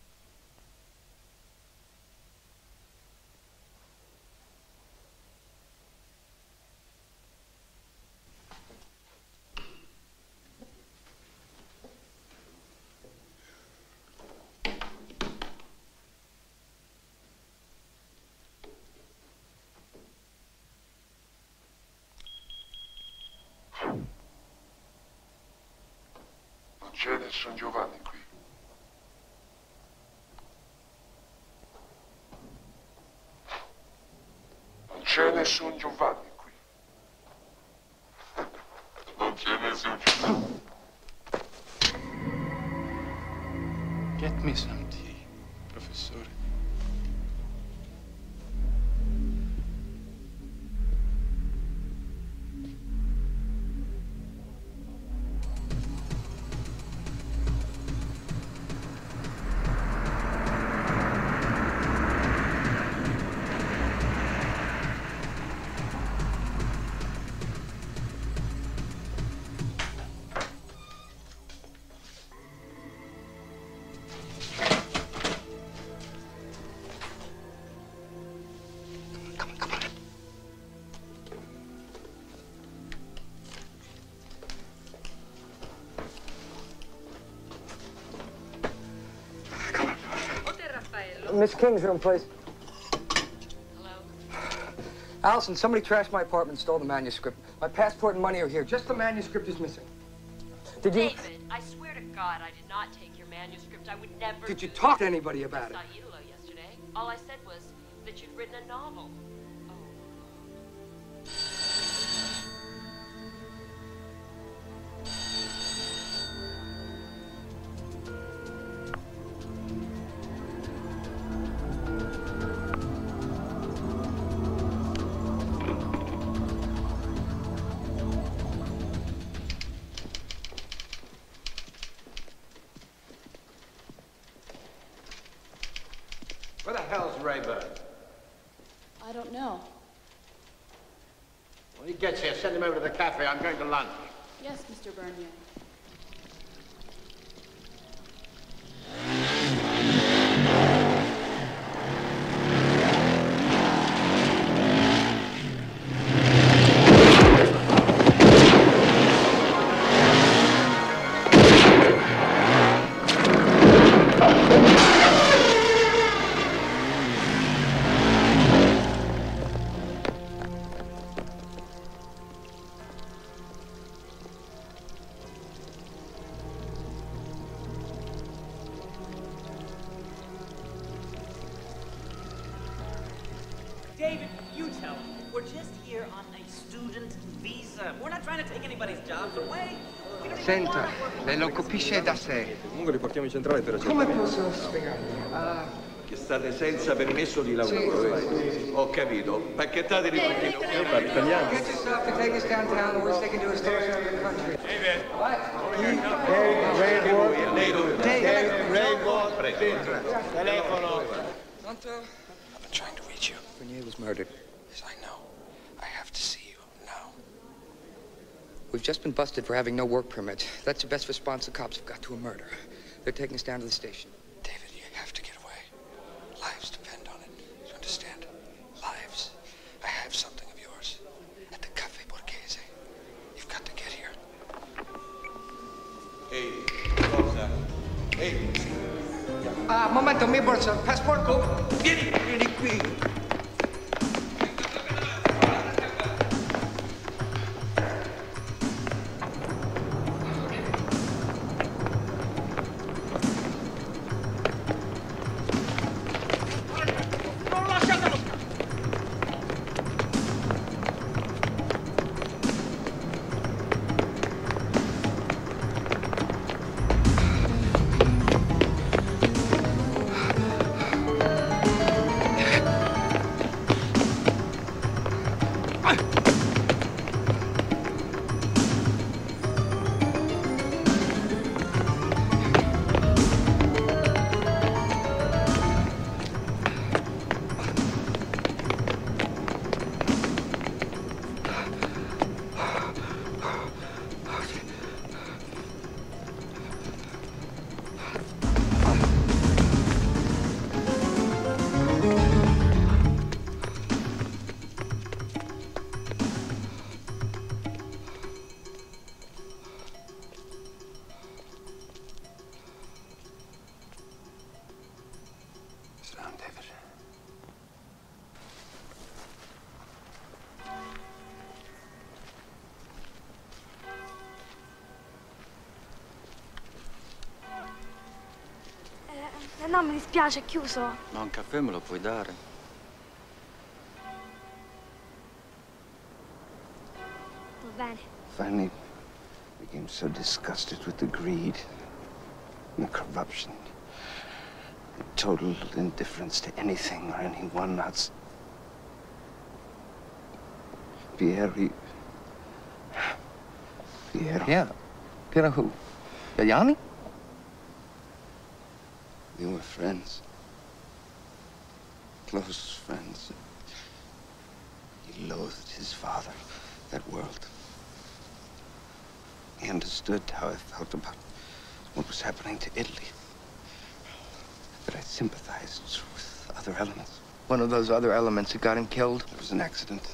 C'è nessun Giovanni qui. Non c'è nessun Giovanni qui. Non c'è nessun Giovanni. Get me some tea, professore. Miss King's room, please. Hello? Allison, somebody trashed my apartment and stole the manuscript. My passport and money are here. Just the manuscript is missing. Did you... David, I swear to God I did not take your manuscript. I would never... Did you talk to anybody about it? I saw you Lulo yesterday. All I said was that you'd written a novel. Rayburn. I don't know. When he gets here, send him over to the cafe. I'm going to lunch. Yes, Mister Bernier. David, you tell him. We're just here on a student visa. We're not trying to take anybody's jobs away. Senta, lei lo capisce da sé. Comunque li portiamo in centrale per accettare. Come posso spiegarmi? Che state senza permesso di lavoro. Ho capito. Pacchettate di macchina. Get yourself to take us downtown. The worst they can do is throw us out of the country. David. What? David Rayborn. Telefono. Pronto? I've been trying to reach you. Bernier was murdered. Yes, I know. I have to see you now. We've just been busted for having no work permit. That's the best response the cops have got to a murder. They're taking us down to the station. David, you have to get away. Lives depend on it. You understand? Lives. I have something of yours. At the Caffè Borghese. You've got to get here. Hey, cosa? Hey. Ah, momento, mi borsa. Passporto. Vieni, vieni qui. No, mi dispiace, è chiuso. Ma un caffè me lo puoi dare? Va bene. Finally, I became so disgusted with the greed and the corruption, the total indifference to anything or anyone else. Pierre, Piero. Yeah. Piero who? Gagliani? We were friends, close friends. He loathed his father, that world. He understood how I felt about what was happening to Italy. But I sympathized with other elements. One of those other elements that got him killed? It was an accident.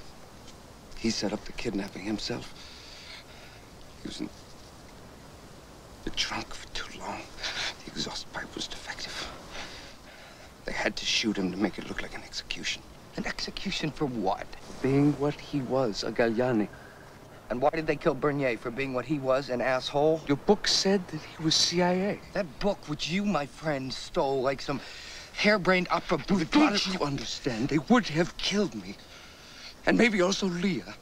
He set up the kidnapping himself. He was in the trunk for too long. The exhaust pipe was defective. They had to shoot him to make it look like an execution. An execution for what? For being what he was, a Gagliani. And why did they kill Bernier? For being what he was, an asshole? Your book said that he was C I A. That book which you, my friend, stole like some harebrained opera boot. Don't you understand? They would have killed me. And maybe also Leah.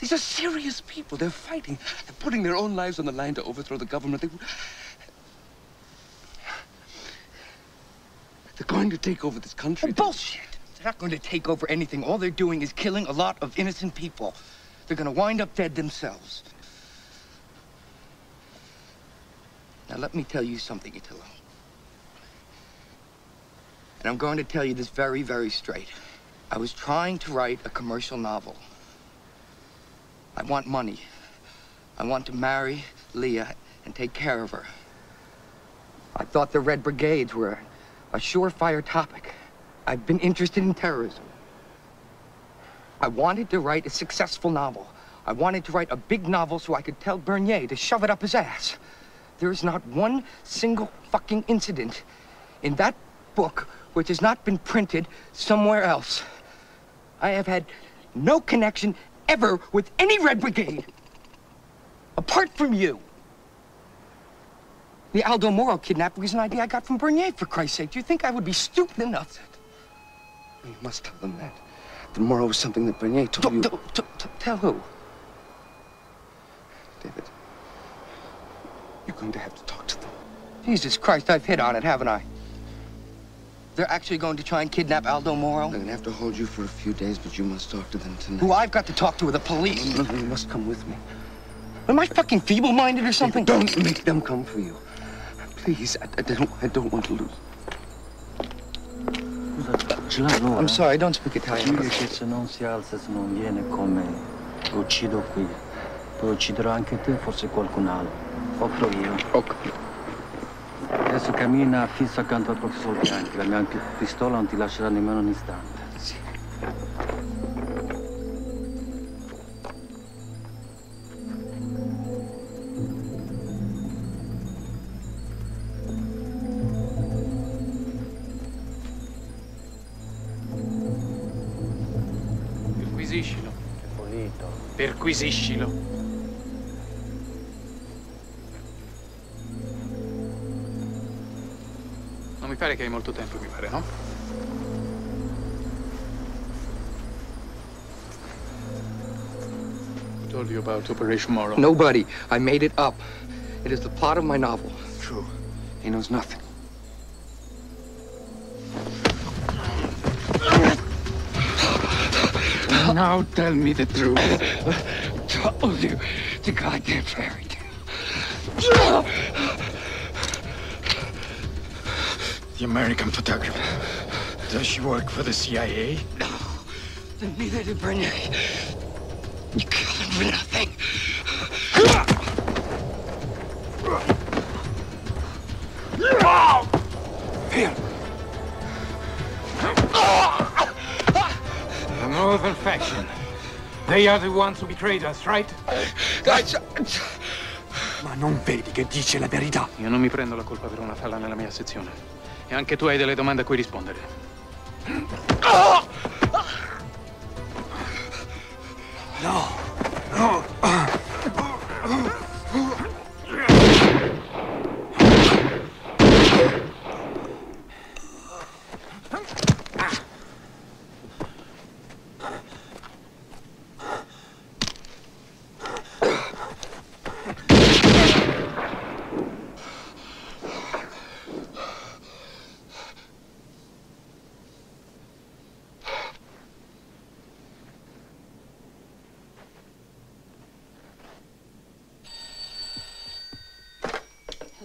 These are serious people. They're fighting. They're putting their own lives on the line to overthrow the government. They would... They're going to take over this country. Oh, bullshit! They're not going to take over anything. All they're doing is killing a lot of innocent people. They're going to wind up dead themselves. Now, let me tell you something, Italo. And I'm going to tell you this very, very straight. I was trying to write a commercial novel. I want money. I want to marry Leah and take care of her. I thought the Red Brigades were a surefire topic. I've been interested in terrorism. I wanted to write a successful novel. I wanted to write a big novel so I could tell Bernier to shove it up his ass. There is not one single fucking incident in that book which has not been printed somewhere else. I have had no connection ever with any Red Brigade, apart from you. The Aldo Moro kidnapping was an idea I got from Bernier, for Christ's sake. Do you think I would be stupid enough? You must tell them that. that Moro was something that Bernier told you. Tell who? David, you're going to have to talk to them. Jesus Christ, I've hit on it, haven't I? They're actually going to try and kidnap Aldo Moro? They're going to have to hold you for a few days, but you must talk to them tonight. Who I've got to talk to are the police. You must come with me. Am I fucking feeble-minded or something? David, don't make them come for you. Please, I, I, don't, I don't want to lose. I'm sorry, I don't speak Italian. Se non si alza, se non viene come uccido qui. Poi ucciderò anche te, forse qualcun altro. Offro io. Ok. Adesso cammina fisso accanto al professor Bianchi. La mia pistola non ti lascerà nemmeno un istante. Sì. Perquisiscilo. È pulito. Perquisiscilo. Mi pare che hai molto tempo, mi pare, no? Who told you about Operation Moro? Nobody. I made it up. It is the plot of my novel. True. He knows nothing. Now tell me the truth. I told you. The goddamn fairy tale. The American photographer. Does she work for the C I A? No. Then neither did Bernier. You killed him for nothing. Here. The Northern faction. They are the ones who betrayed us, right? Guys. Ma non vedi che dice la verità? Io non mi prendo la colpa per una falla nella mia sezione. E anche tu hai delle domande a cui rispondere. No, no.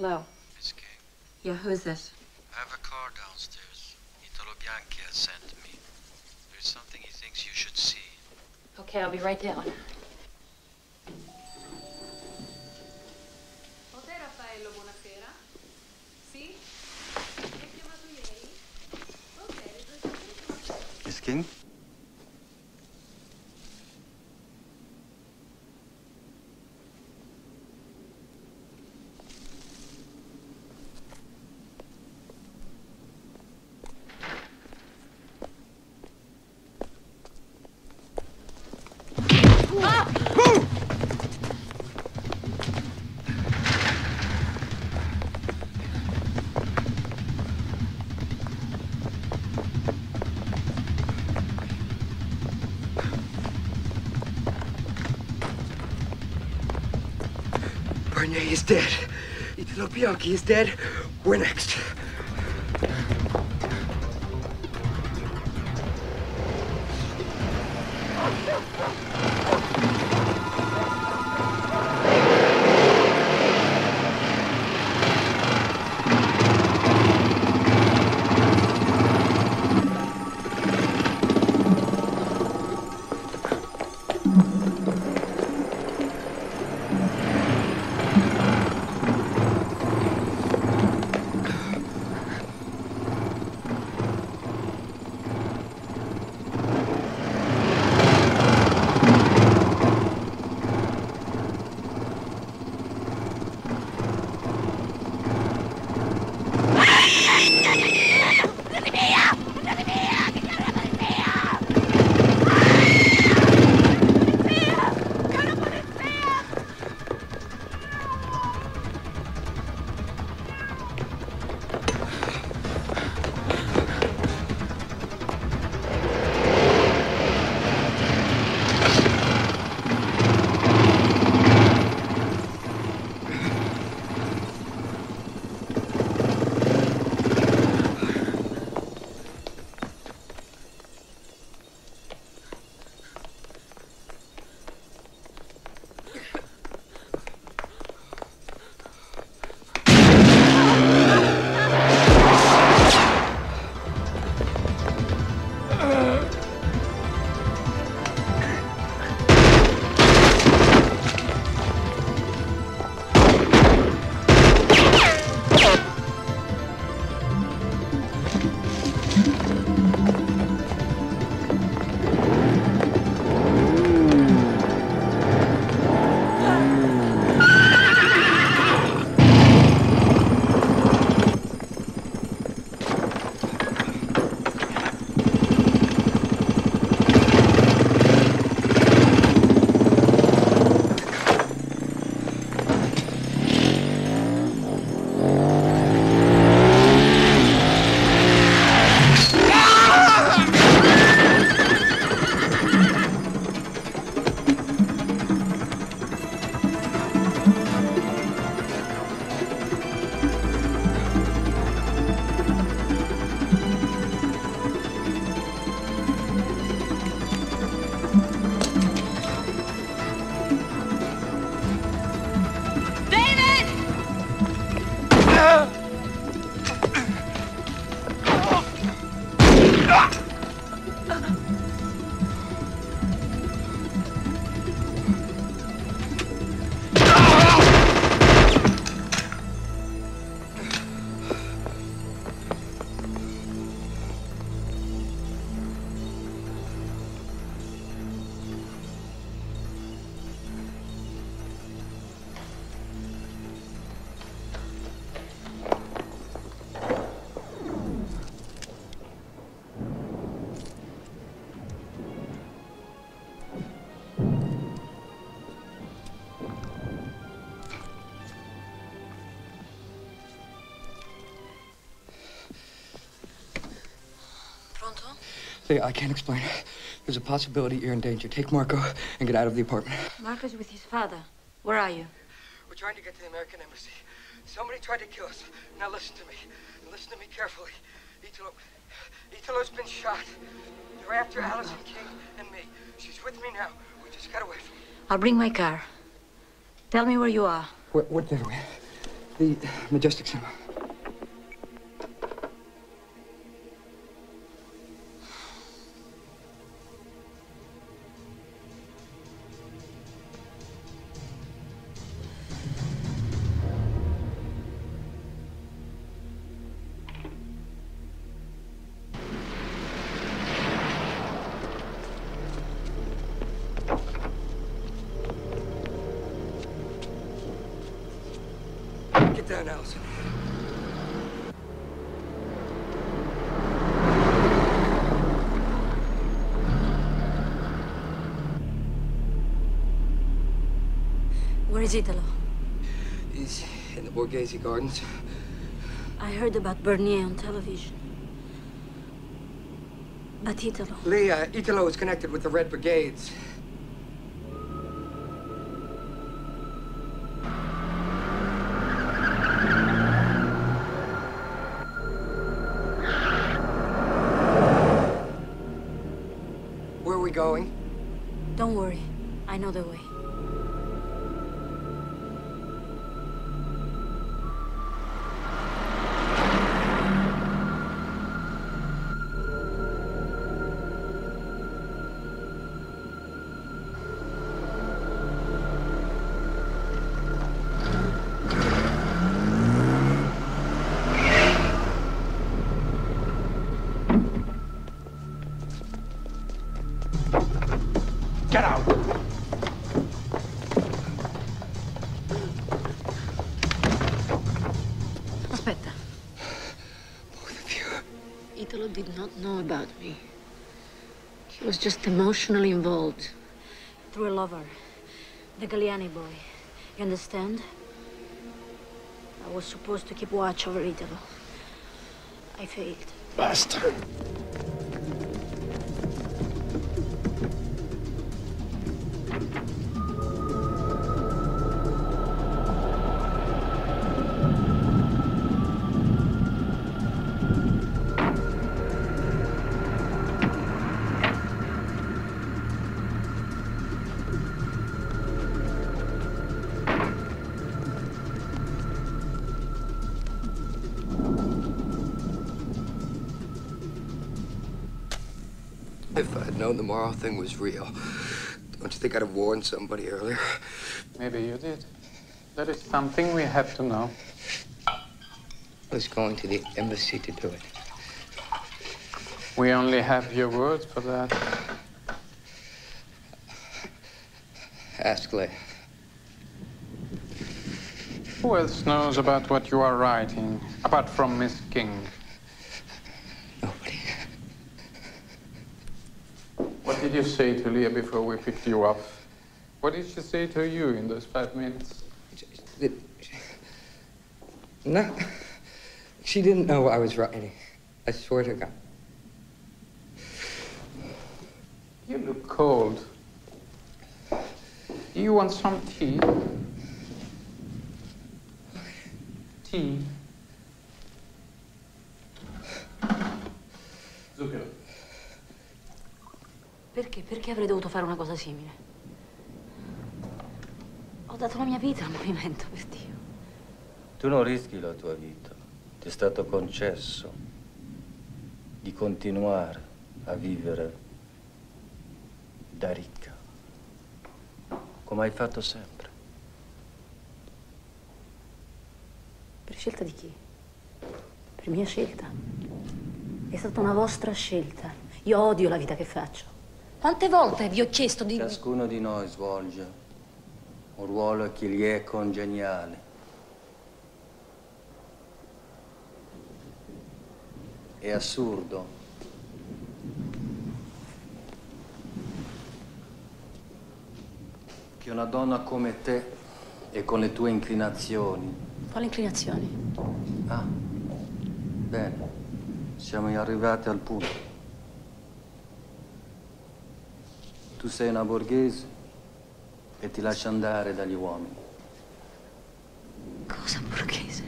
Hello. Miss King. Yeah, who is this? I have a car downstairs. Italo Bianchi has sent me. There's something he thinks you should see. Okay, I'll be right down. José Raffaello, buonasera. Sì? Ti ho chiamato ieri. Miss King? Bernier is dead. Italo Bianchi is dead. We're next. I can't explain. There's a possibility you're in danger. Take Marco and get out of the apartment. Marco's with his father. Where are you? We're trying to get to the American embassy. Somebody tried to kill us. Now listen to me. Listen to me carefully. Italo, Italo's been shot. They're after Alison King and me. She's with me now. We just got away from her. I'll bring my car. Tell me where you are. Where, what did we? The Majestic Cinema. Italo? He's in the Borghese Gardens. I heard about Bernier on television. But Italo... Leah, Italo is connected with the Red Brigades. Where are we going? Don't worry. I know the way. Did not know about me. He was just emotionally involved. Through a lover. The Gagliani boy. You understand? I was supposed to keep watch over Italo. I failed. Bastard! The Moro thing was real. Don't you think I'd have warned somebody earlier? Maybe you did. That is something we have to know. I was going to the embassy to do it. We only have your words for that. Ask Leah. Who else knows about what you are writing, apart from Miss King? What did you say to Leah before we picked you up? What did she say to you in those five minutes? No. She didn't know I was writing. I swear to God. You look cold. Do you want some tea? Tea? Zucchero. Perché? Perché avrei dovuto fare una cosa simile? Ho dato la mia vita al movimento, per Dio. Tu non rischi la tua vita. Ti è stato concesso. di continuare a vivere da ricca, come hai fatto sempre. Per scelta di chi? Per mia scelta. È stata una vostra scelta. Io odio la vita che faccio. Quante volte vi ho chiesto di... Ciascuno di noi svolge un ruolo che gli è congeniale. È assurdo. Che una donna come te e con le tue inclinazioni... Quali inclinazioni? Ah, bene. Siamo arrivati al punto. Tu sei una borghese e ti lasci andare dagli uomini. Cosa borghese?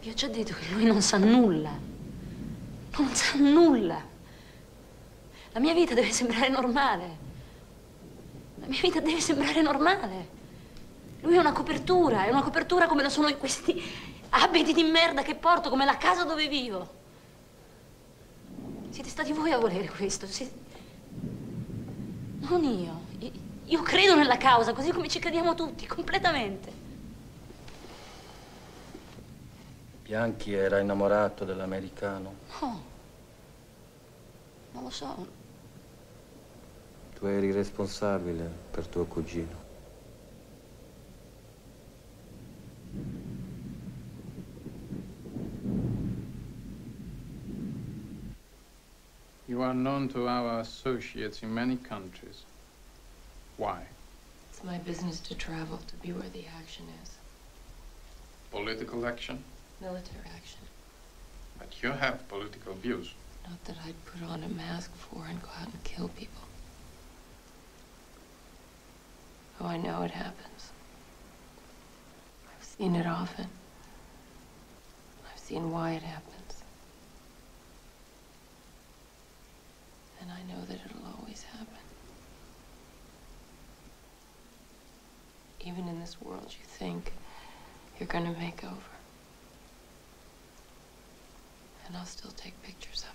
Vi ho già detto che lui non sa nulla. Non sa nulla. La mia vita deve sembrare normale. La mia vita deve sembrare normale. Lui è una copertura, è una copertura come lo sono questi abiti di merda che porto, come la casa dove vivo. Siete stati voi a volere questo. Siete... Non io. Io credo nella causa, così come ci crediamo tutti, completamente. Bianchi era innamorato dell'americano? No. Non lo so. Tu eri responsabile per tuo cugino. You are known to our associates in many countries. Why? It's my business to travel, to be where the action is. Political action? Military action. But you have political views. Not that I'd put on a mask for and go out and kill people. Oh, I know it happens. I've seen it often. I've seen why it happens. And I know that it'll always happen. Even in this world you think you're gonna make over. And I'll still take pictures of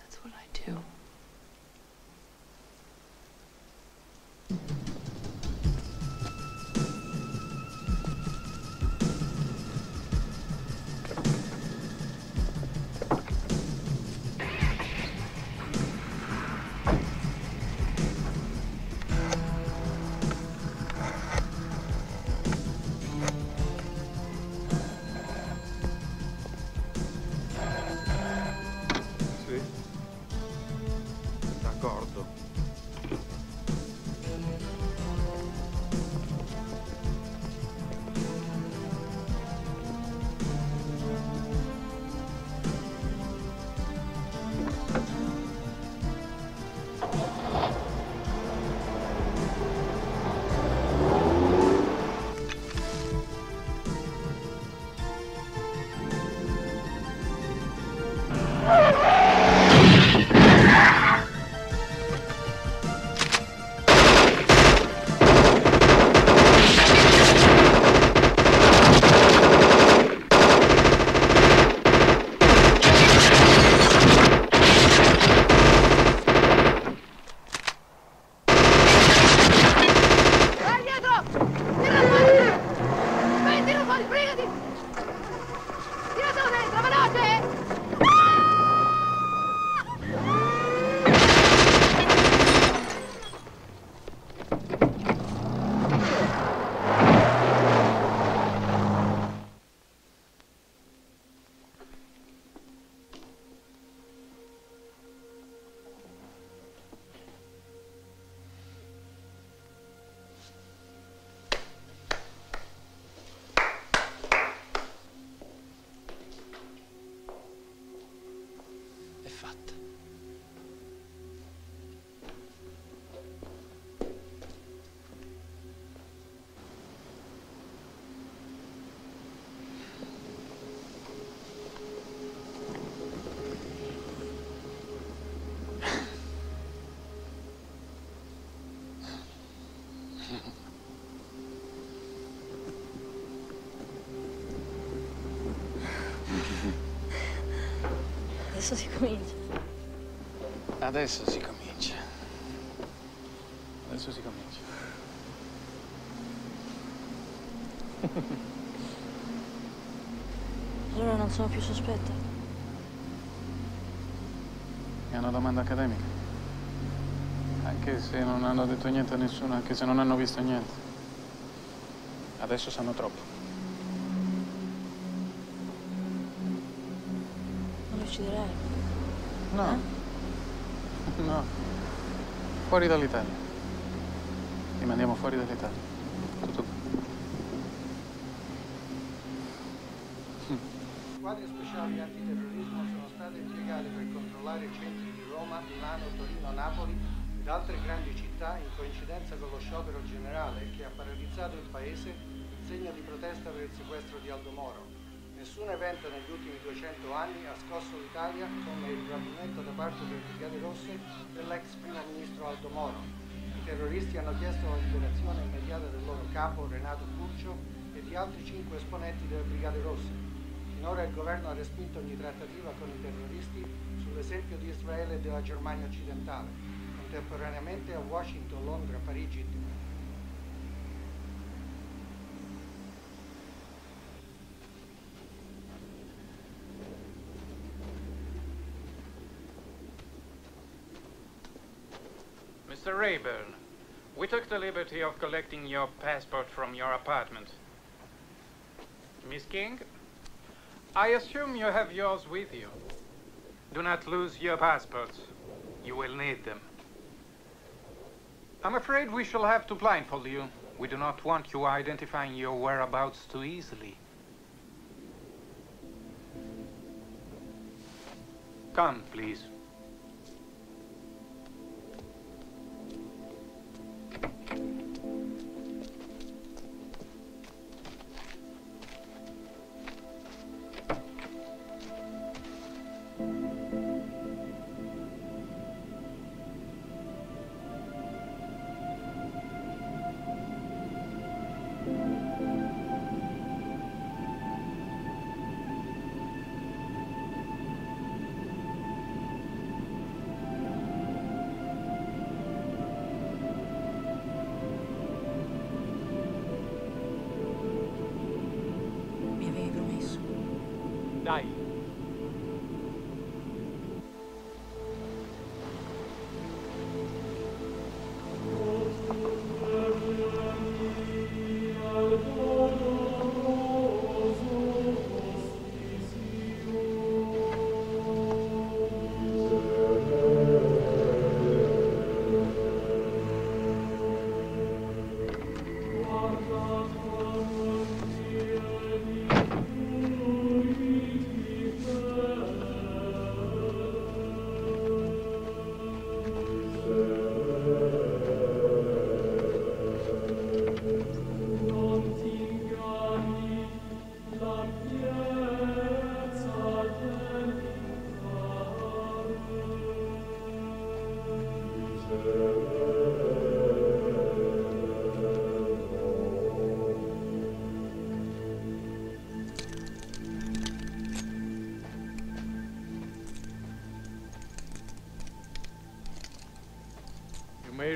it. That's what I do. Sì. Adesso si comincia. Adesso si comincia. Adesso si comincia. Allora non sono più sospetta. È una domanda accademica. Anche se non hanno detto niente a nessuno, anche se non hanno visto niente. Adesso sanno troppo. Ucciderai? No, eh? No, fuori dall'Italia, ti mandiamo fuori dall'Italia, tutto qui. Squadre speciali antiterrorismo sono state impiegate per controllare i centri di Roma, Milano, Torino, Napoli ed altre grandi città in coincidenza con lo sciopero generale che ha paralizzato il paese in segno di protesta per il sequestro di Aldo Moro. Nessun evento negli ultimi duecento anni ha scosso l'Italia come il rapimento da parte delle Brigate Rosse dell'ex primo ministro Aldo Moro. I terroristi hanno chiesto la liberazione immediata del loro capo Renato Curcio e di altri cinque esponenti delle Brigate Rosse. Finora il governo ha respinto ogni trattativa con i terroristi sull'esempio di Israele e della Germania occidentale. Contemporaneamente a Washington, Londra, Parigi. Mister Rayborn, we took the liberty of collecting your passport from your apartment. Miss King, I assume you have yours with you. Do not lose your passports. You will need them. I'm afraid we shall have to blindfold you. We do not want you identifying your whereabouts too easily. Come, please.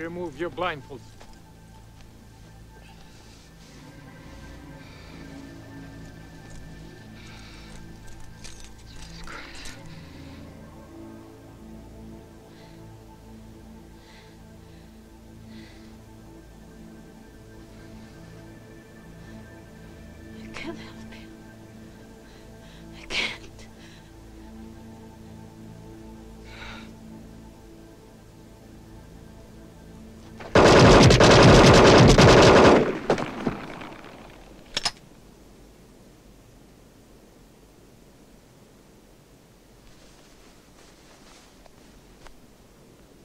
Remove your blindfolds. Jesus Christ. You can't help me. I can't.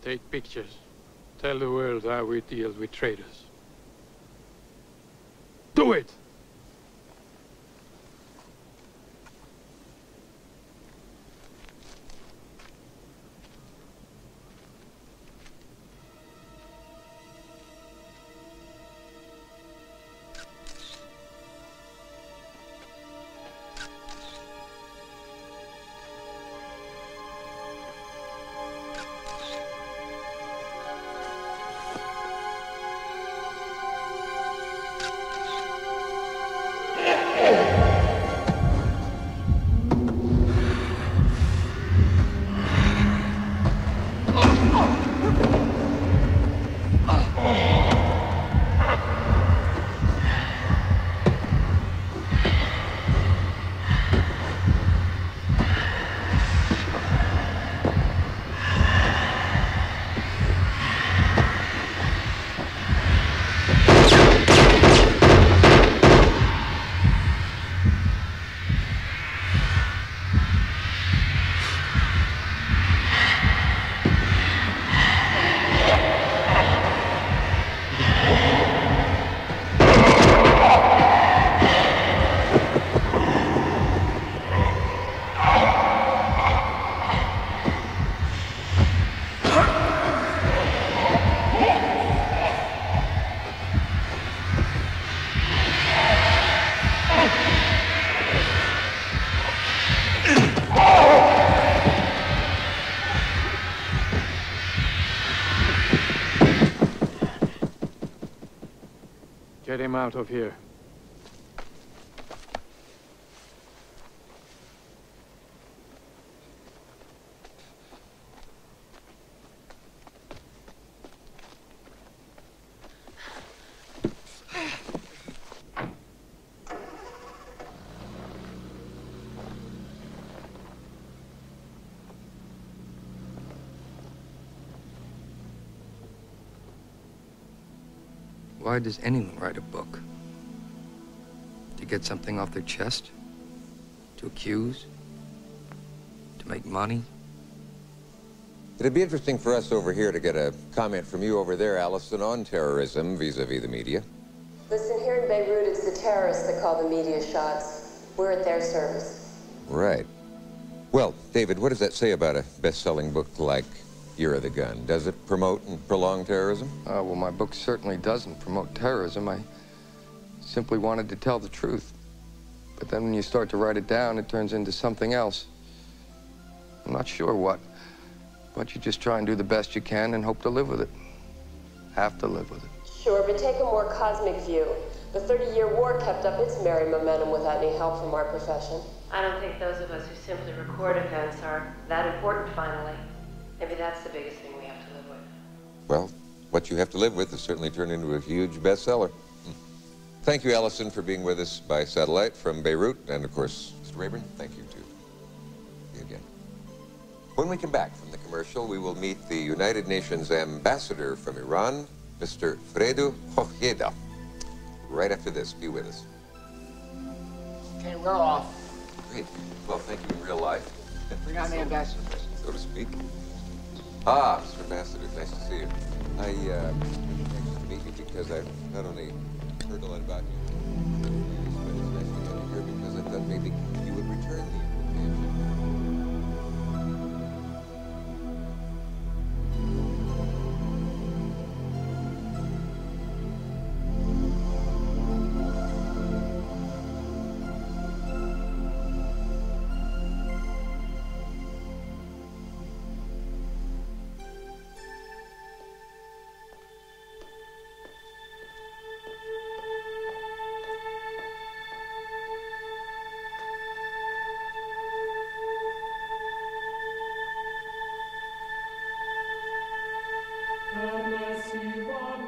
Take pictures. Tell the world how we deal with traitors. Do it! Get him out of here. Why does anyone write a book? To get something off their chest? To accuse? To make money? It'd be interesting for us over here to get a comment from you over there, Alison, on terrorism vis-a-vis the media. Listen, here in Beirut, it's the terrorists that call the media shots. We're at their service. Right. Well, David, what does that say about a best-selling book like Year of the Gun? Does it promote and prolong terrorism? Uh, well, my book certainly doesn't promote terrorism. I simply wanted to tell the truth. But then when you start to write it down, it turns into something else. I'm not sure what, but you just try and do the best you can and hope to live with it. Have to live with it. Sure, but take a more cosmic view. The thirty-year war kept up its merry momentum without any help from our profession. I don't think those of us who simply record events are that important, finally. Maybe that's the biggest thing we have to live with. Well, what you have to live with has certainly turned into a huge bestseller. Thank you, Alison, for being with us by satellite from Beirut. And, of course, Mister Rayborn, thank you, too. See you again. When we come back from the commercial, we will meet the United Nations ambassador from Iran, Mister Fredu Hoxheda. Right after this, be with us. Okay, we're off. Great. Well, thank you in real life. We're not so, ambassadors. So to speak. Ah, Mister Ambassador, nice to see you. I, uh, anxious to meet you because I've not only heard a lot about you, but it's nice to have you here because I thought maybe you would return the Come, let's see what